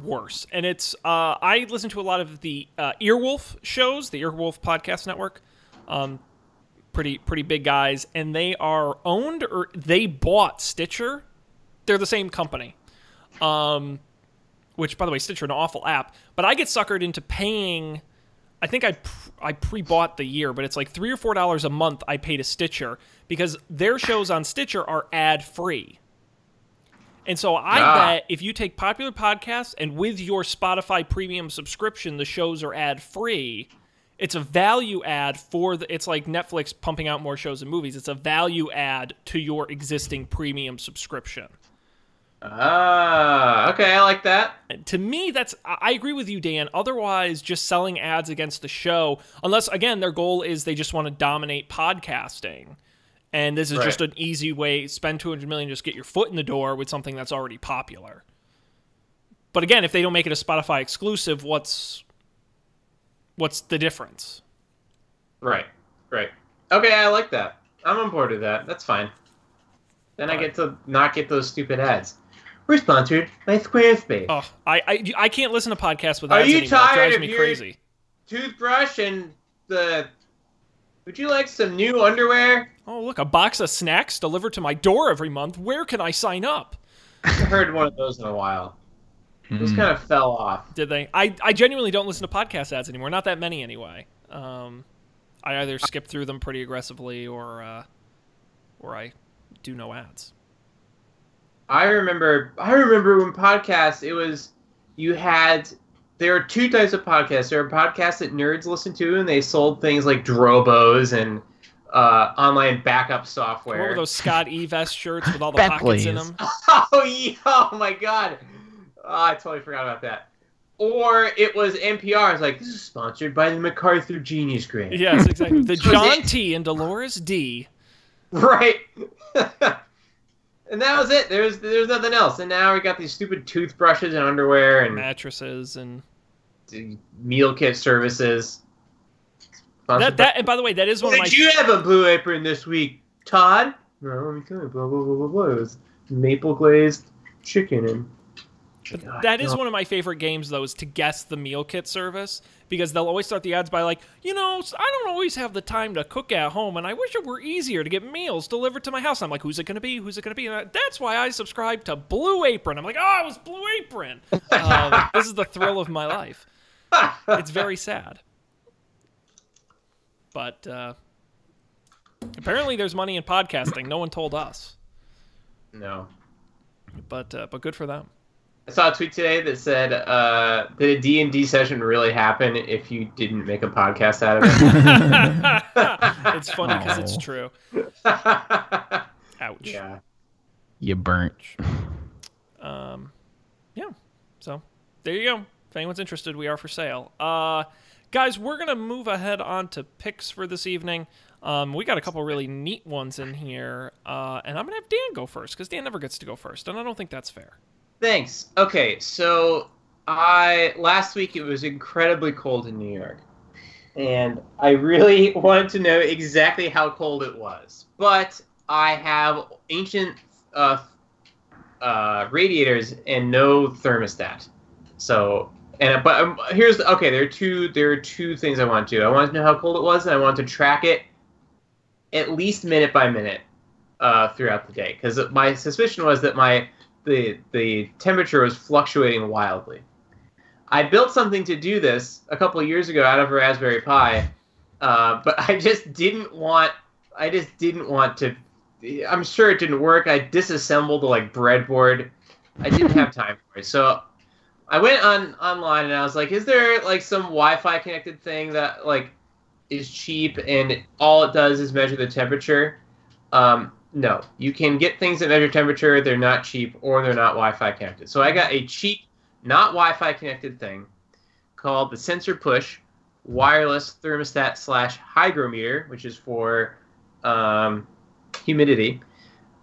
Worse. And it's... Uh, I listen to a lot of the uh, Earwolf shows, the Earwolf Podcast Network. Um Pretty pretty big guys, and they are owned or they bought Stitcher. They're the same company, um, which by the way, Stitcher an awful app. But I get suckered into paying. I think I pr I pre-bought the year, but it's like three or four dollars a month I pay to Stitcher because their shows on Stitcher are ad free. And so I ah. bet if you take popular podcasts and with your Spotify premium subscription, the shows are ad free. It's a value add for the, it's like Netflix pumping out more shows and movies. It's a value add to your existing premium subscription. Ah, uh, okay. I like that. To me, that's, I agree with you, Dan. Otherwise, just selling ads against the show, unless, again, their goal is they just want to dominate podcasting. And this is right. just an easy way, spend two hundred million dollars, just get your foot in the door with something that's already popular. But again, if they don't make it a Spotify exclusive, what's... What's the difference? Right, right. Okay, I like that. I'm on board with that. That's fine. Then All I get right. to not get those stupid ads. We're sponsored by Squarespace. Oh, I I, I can't listen to podcasts with Are ads you anymore. Tired it drives of me your crazy. Toothbrush and the... Would you like some new underwear? Oh, look, a box of snacks delivered to my door every month. Where can I sign up? I haven't heard one of those in a while. Those kind of fell off. Did they? I, I genuinely don't listen to podcast ads anymore. Not that many anyway. Um, I either skip through them pretty aggressively or uh, or I do no ads. I remember I remember when podcasts, it was you had, there are two types of podcasts. There are podcasts that nerds listen to and they sold things like Drobos and uh, online backup software. What were those Scott E-Vest shirts with all the Bentley's. pockets in them? Oh, yeah, oh my God. Oh, I totally forgot about that. Or it was N P R. It's like, this is sponsored by the MacArthur Genius Grant. Yes, exactly. The John T. and Dolores D. Right. And that was it. There's there's nothing else. And now we got these stupid toothbrushes and underwear and mattresses and meal kit services. That, that and by the way, that is one Did of my. Did you have a Blue Apron this week, Todd? No, let me tell you. Blah blah blah blah blah. It was maple glazed chicken and. But that is one of my favorite games, though, is to guess the meal kit service, because they'll always start the ads by like, you know, I don't always have the time to cook at home, and I wish it were easier to get meals delivered to my house. And I'm like, who's it going to be? Who's it going to be? And I, that's why I subscribe to Blue Apron. I'm like, oh, it was Blue Apron. Um, this is the thrill of my life. It's very sad. But uh, apparently there's money in podcasting. No one told us. No. But, uh, but good for them. I saw a tweet today that said, uh, did a D and D session really happen if you didn't make a podcast out of it? It's funny because it's true. Ouch. Yeah. You burnt. Um, yeah. So there you go. If anyone's interested, we are for sale. Uh, guys, we're going to move ahead on to picks for this evening. Um, we got a couple really neat ones in here. Uh, and I'm going to have Dan go first because Dan never gets to go first. And I don't think that's fair. Thanks. Okay, so I last week it was incredibly cold in New York, and I really wanted to know exactly how cold it was. But I have ancient uh, uh, radiators and no thermostat. So, and but um, here's the, okay. There are two. There are two things I want to do. I want to know how cold it was, and I want to track it at least minute by minute uh, throughout the day, because my suspicion was that my the the temperature was fluctuating wildly. I built something to do this a couple of years ago out of a Raspberry Pi, uh, but I just didn't want. I just didn't want to. I'm sure it didn't work. I disassembled the like breadboard. I didn't have time for it, so I went on online and I was like, "Is there like some Wi-Fi connected thing that like is cheap and all it does is measure the temperature?" Um, no, you can get things that measure temperature. They're not cheap or they're not Wi-Fi connected. So I got a cheap, not Wi-Fi connected thing called the Sensor Push wireless thermostat slash hygrometer, which is for um, humidity.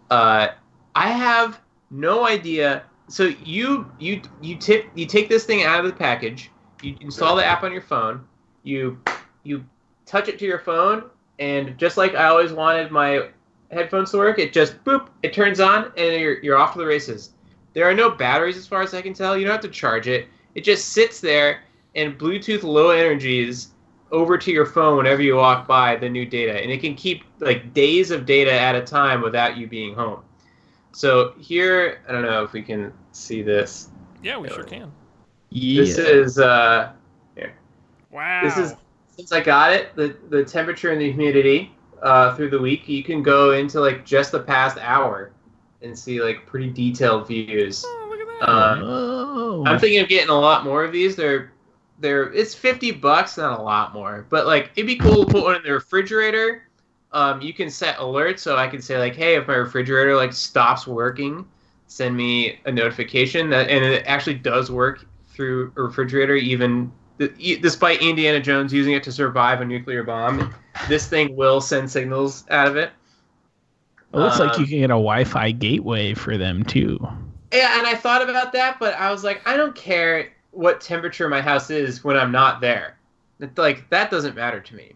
Uh, I have no idea. So you you you tip you take this thing out of the package. You install the app on your phone. You you touch it to your phone, and just like I always wanted my headphones to work, it just boop, it turns on, and you're you're off to the races. There are no batteries as far as I can tell. You don't have to charge it. It just sits there and Bluetooth Low Energies over to your phone whenever you walk by the new data, and it can keep like days of data at a time without you being home. So here, I don't know if we can see this. Yeah, we sure can. This yeah. is, uh, here. Wow. This is, since I got it, the, the temperature and the humidity uh, through the week. You can go into, like, just the past hour and see, like, pretty detailed views. Oh, look at that. Um, oh. I'm thinking of getting a lot more of these. They're, they're, it's fifty bucks, not a lot more. But, like, it'd be cool to put one in the refrigerator. Um, you can set alerts, so I can say, like, hey, if my refrigerator, like, stops working, send me a notification. That, and it actually does work through a refrigerator, even th despite Indiana Jones using it to survive a nuclear bomb. This thing will send signals out of it. It looks um, like you can get a Wi-Fi gateway for them, too. Yeah, and I thought about that, but I was like, I don't care what temperature my house is when I'm not there. It's like, that doesn't matter to me.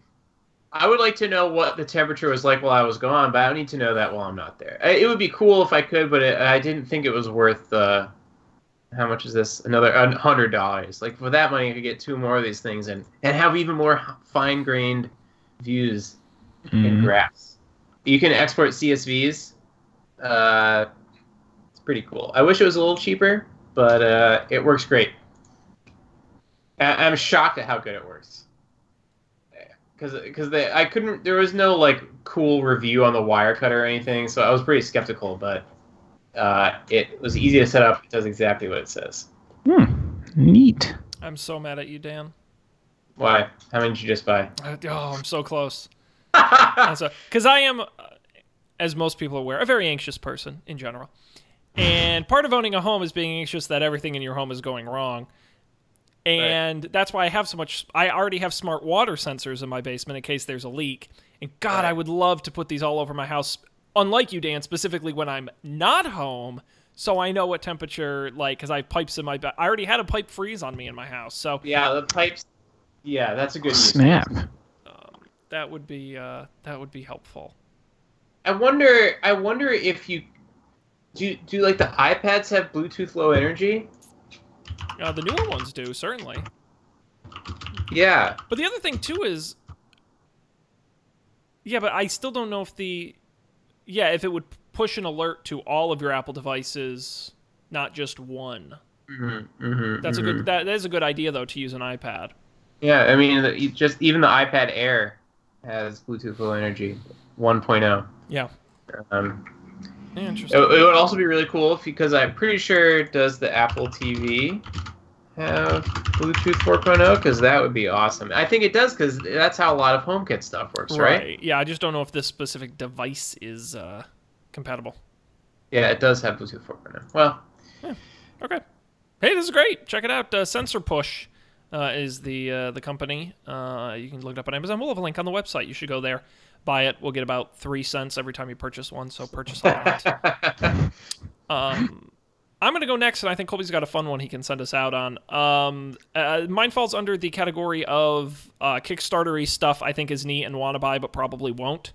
I would like to know what the temperature was like while I was gone, but I don't need to know that while I'm not there. It would be cool if I could, but it, I didn't think it was worth, uh, how much is this? Another one hundred dollars. Like, for that money, I could get two more of these things and, and have even more fine-grained views mm-hmm. and graphs. You can export C S Vs. Uh, it's pretty cool. I wish it was a little cheaper, but uh, it works great. I I'm shocked at how good it works. Because because they I couldn't there was no like cool review on the wire cutter or anything, so I was pretty skeptical, but uh, it was easy to set up. It does exactly what it says. Hmm. Neat. I'm so mad at you, Dan. Why? How many did you just buy? Uh, oh, I'm so close. Because I am, as most people are aware, a very anxious person in general, and part of owning a home is being anxious that everything in your home is going wrong. And right. that's why I have so much. I already have smart water sensors in my basement in case there's a leak. And God, right. I would love to put these all over my house, unlike you, Dan, specifically when I'm not home. So I know what temperature, like, because I have pipes in my back. I already had a pipe freeze on me in my house. So yeah, the pipes. Yeah, that's a good snap. Um, that would be uh, that would be helpful. I wonder. I wonder if you do. Do like the iPads have Bluetooth Low Energy? Uh, the newer ones do, certainly. Yeah. But the other thing, too, is... Yeah, but I still don't know if the... Yeah, if it would push an alert to all of your Apple devices, not just one. Mm-hmm, mm-hmm, That's mm-hmm. a good, that, that is a good idea, though, to use an iPad. Yeah, I mean, the, just even the iPad Air has Bluetooth Low Energy one point oh. Yeah. Um, Interesting. It, it would also be really cool if, because I'm pretty sure, does the Apple T V have Bluetooth four point oh? Because that would be awesome. I think it does, because that's how a lot of HomeKit stuff works, right? Right. Yeah, I just don't know if this specific device is uh, compatible. Yeah, it does have Bluetooth four point oh. Well. Yeah. Okay. Hey, this is great. Check it out. Uh, Sensor Push uh, is the, uh, the company. Uh, you can look it up on Amazon. We'll have a link on the website. You should go there. Buy it. We'll get about three cents every time you purchase one, so purchase a lot. um, I'm going to go next, and I think Colby's got a fun one he can send us out on. Um, uh, mine falls under the category of uh, Kickstarter-y stuff I think is neat and want to buy, but probably won't.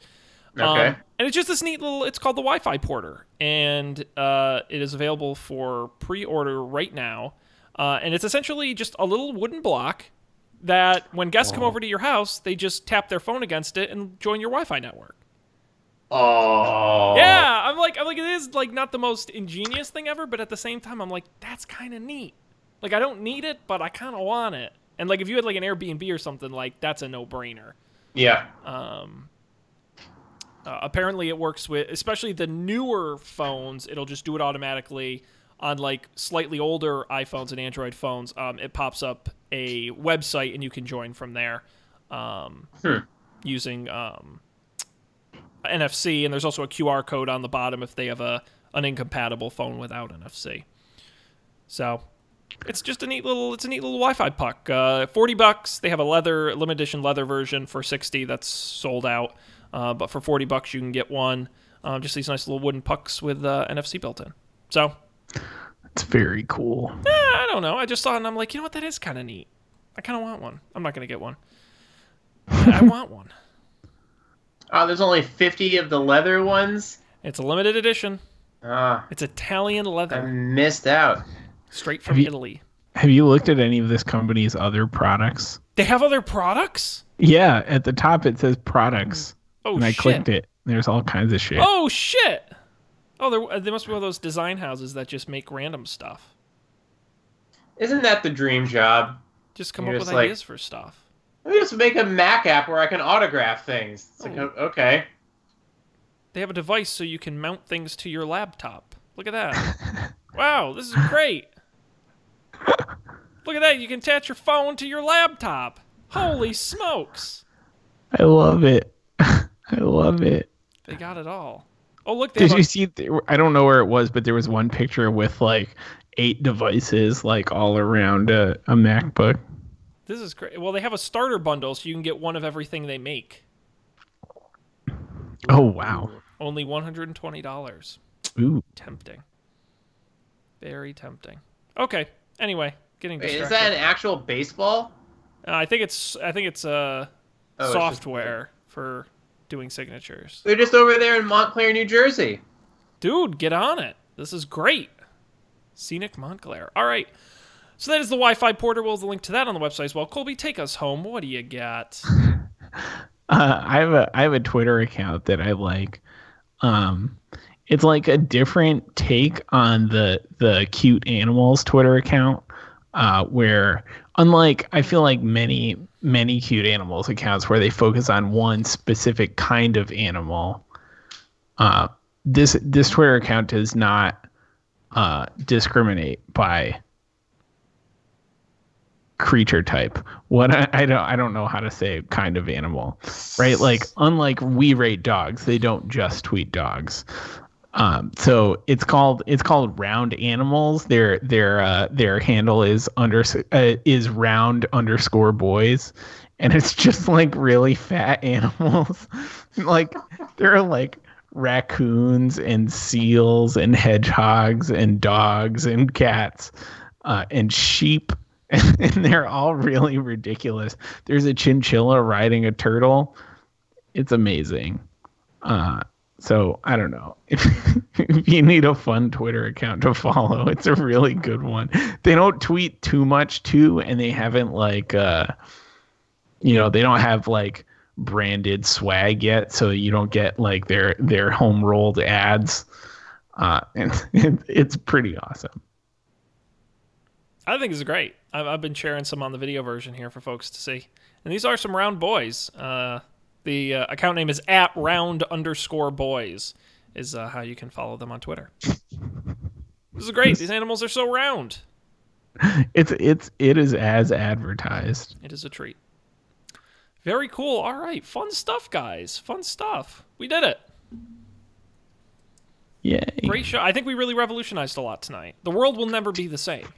Okay. Um, and it's just this neat little, it's called the Wi-Fi Porter, and uh, it is available for pre-order right now. Uh, and it's essentially just a little wooden block that when guests oh. come over to your house, they just tap their phone against it and join your Wi-Fi network. Oh yeah, I'm like, I'm like, it is like not the most ingenious thing ever, but at the same time, I'm like, that's kind of neat. Like, I don't need it, but I kind of want it. And like, if you had like an Airbnb or something, like that's a no-brainer. Yeah. Um. Uh, apparently, it works with especially the newer phones. It'll just do it automatically. On like slightly older iPhones and Android phones, um, it pops up a website and you can join from there um, hmm. using um, N F C. And there's also a Q R code on the bottom if they have a an incompatible phone without N F C. So it's just a neat little it's a neat little Wi-Fi puck. Uh, Forty bucks. They have a leather limited edition leather version for sixty. That's sold out, uh, but for forty bucks you can get one. Um, just these nice little wooden pucks with uh, N F C built in. So. It's very cool. Yeah, I don't know. I just saw it and I'm like, you know what? That is kind of neat. I kind of want one. I'm not going to get one. I want one. Oh, there's only fifty of the leather ones? It's a limited edition. Ah, it's Italian leather. I missed out. Straight from have you, Italy. Have you looked at any of this company's other products? They have other products? Yeah. At the top, it says products. Oh, and shit. And I clicked it. There's all kinds of shit. Oh, shit. Oh, they must be one of those design houses that just make random stuff. Isn't that the dream job? Just come You're up just with like, ideas for stuff. Let me just make a Mac app where I can autograph things. It's oh. like, okay. They have a device so you can mount things to your laptop. Look at that. Wow, this is great. Look at that. You can attach your phone to your laptop. Holy smokes. I love it. I love it. They got it all. Oh, look, did you a... see? I don't know where it was, but there was one picture with like eight devices, like all around a, a MacBook. This is great. Well, they have a starter bundle, so you can get one of everything they make. Oh, wow. Only one hundred twenty dollars. Ooh. Tempting. Very tempting. Okay. Anyway, getting distracted. Wait, is that an actual baseball? Uh, I think it's, I think it's uh, oh, software it's just... for... doing signatures. They're just over there in Montclair, New Jersey. Dude, get on it. This is great. Scenic Montclair. All right. So that is the Wi-Fi Porter. We'll have the link to that on the website as well. Colby, take us home. What do you got? uh, I have a I have a Twitter account that I like. Um, it's like a different take on the the cute animals Twitter account, uh, where unlike I feel like many. many cute animals accounts where they focus on one specific kind of animal. Uh, this this Twitter account does not uh, discriminate by creature type. What I, I don't I don't know how to say kind of animal, right? Like unlike We Rate Dogs, they don't just tweet dogs. Um, so it's called it's called Round Animals. Their their uh, their handle is under uh, is round underscore boys, and it's just like really fat animals. Like there are like raccoons and seals and hedgehogs and dogs and cats uh, and sheep, and they're all really ridiculous. There's a chinchilla riding a turtle. It's amazing. Uh, So I don't know if, if you need a fun Twitter account to follow. It's a really good one. They don't tweet too much too, and they haven't like, uh, you know, they don't have like branded swag yet, so you don't get like their their home rolled ads. Uh, and it, it's pretty awesome. I think it's great. I've, I've been sharing some on the video version here for folks to see, and these are some round boys. Uh, The uh, account name is at round underscore boys is uh, how you can follow them on Twitter. This is great. These animals are so round. It's it's it is as advertised. It is a treat. Very cool. All right. Fun stuff, guys. Fun stuff. We did it. Yay. Great show. I think we really revolutionized a lot tonight. The world will never be the same.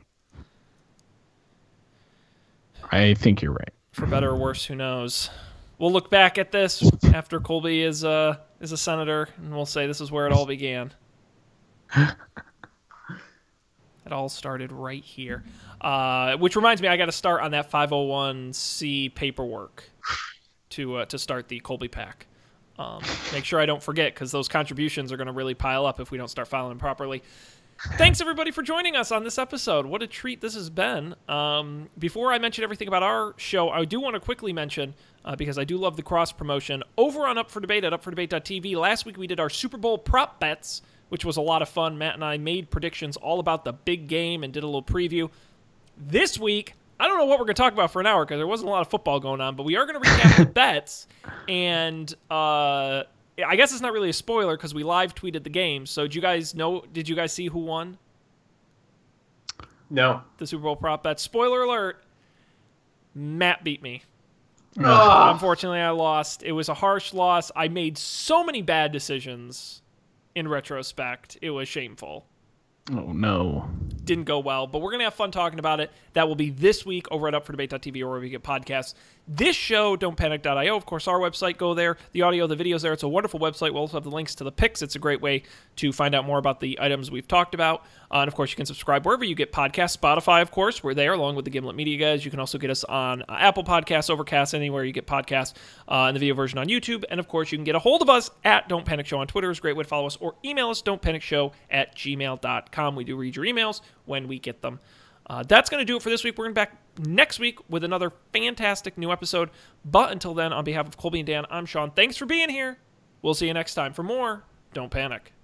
I think you're right. For better or worse, who knows? We'll look back at this after Colby is uh, is a senator, and we'll say this is where it all began. It all started right here. Uh, which reminds me, I got to start on that five oh one c paperwork to uh, to start the Colby Pack. Um, make sure I don't forget, because those contributions are going to really pile up if we don't start filing them properly. Thanks, everybody, for joining us on this episode. What a treat this has been. Um, before I mention everything about our show, I do want to quickly mention, uh, because I do love the cross-promotion, over on Up for Debate at up for debate dot t v, last week we did our Super Bowl prop bets, which was a lot of fun. Matt and I made predictions all about the big game and did a little preview. This week, I don't know what we're going to talk about for an hour because there wasn't a lot of football going on, but we are going to recap the bets. And uh, I guess it's not really a spoiler because we live tweeted the game. So did you guys know? Did you guys see who won? No. The Super Bowl prop bet. Spoiler alert, Matt beat me. Oh. Unfortunately, I lost. It was a harsh loss. I made so many bad decisions in retrospect. It was shameful. Oh, no. Didn't go well, but we're going to have fun talking about it. That will be this week over at up for debate dot t v or wherever you get podcasts. This show, don't panic dot i o, of course, our website, go there. The audio, the video's there. It's a wonderful website. We'll also have the links to the picks. It's a great way to find out more about the items we've talked about. Uh, and, of course, you can subscribe wherever you get podcasts. Spotify, of course, we're there, along with the Gimlet Media guys. You can also get us on uh, Apple Podcasts, Overcast, anywhere you get podcasts, uh, and the video version on YouTube. And, of course, you can get a hold of us at Don't Panic Show on Twitter. It's a great way to follow us, or email us, don't panic show at gmail dot com. We do read your emails when we get them. Uh, that's going to do it for this week. We're going to be back next week with another fantastic new episode. But until then, on behalf of Colby and Dan, I'm Sean. Thanks for being here. We'll see you next time for more Don't Panic.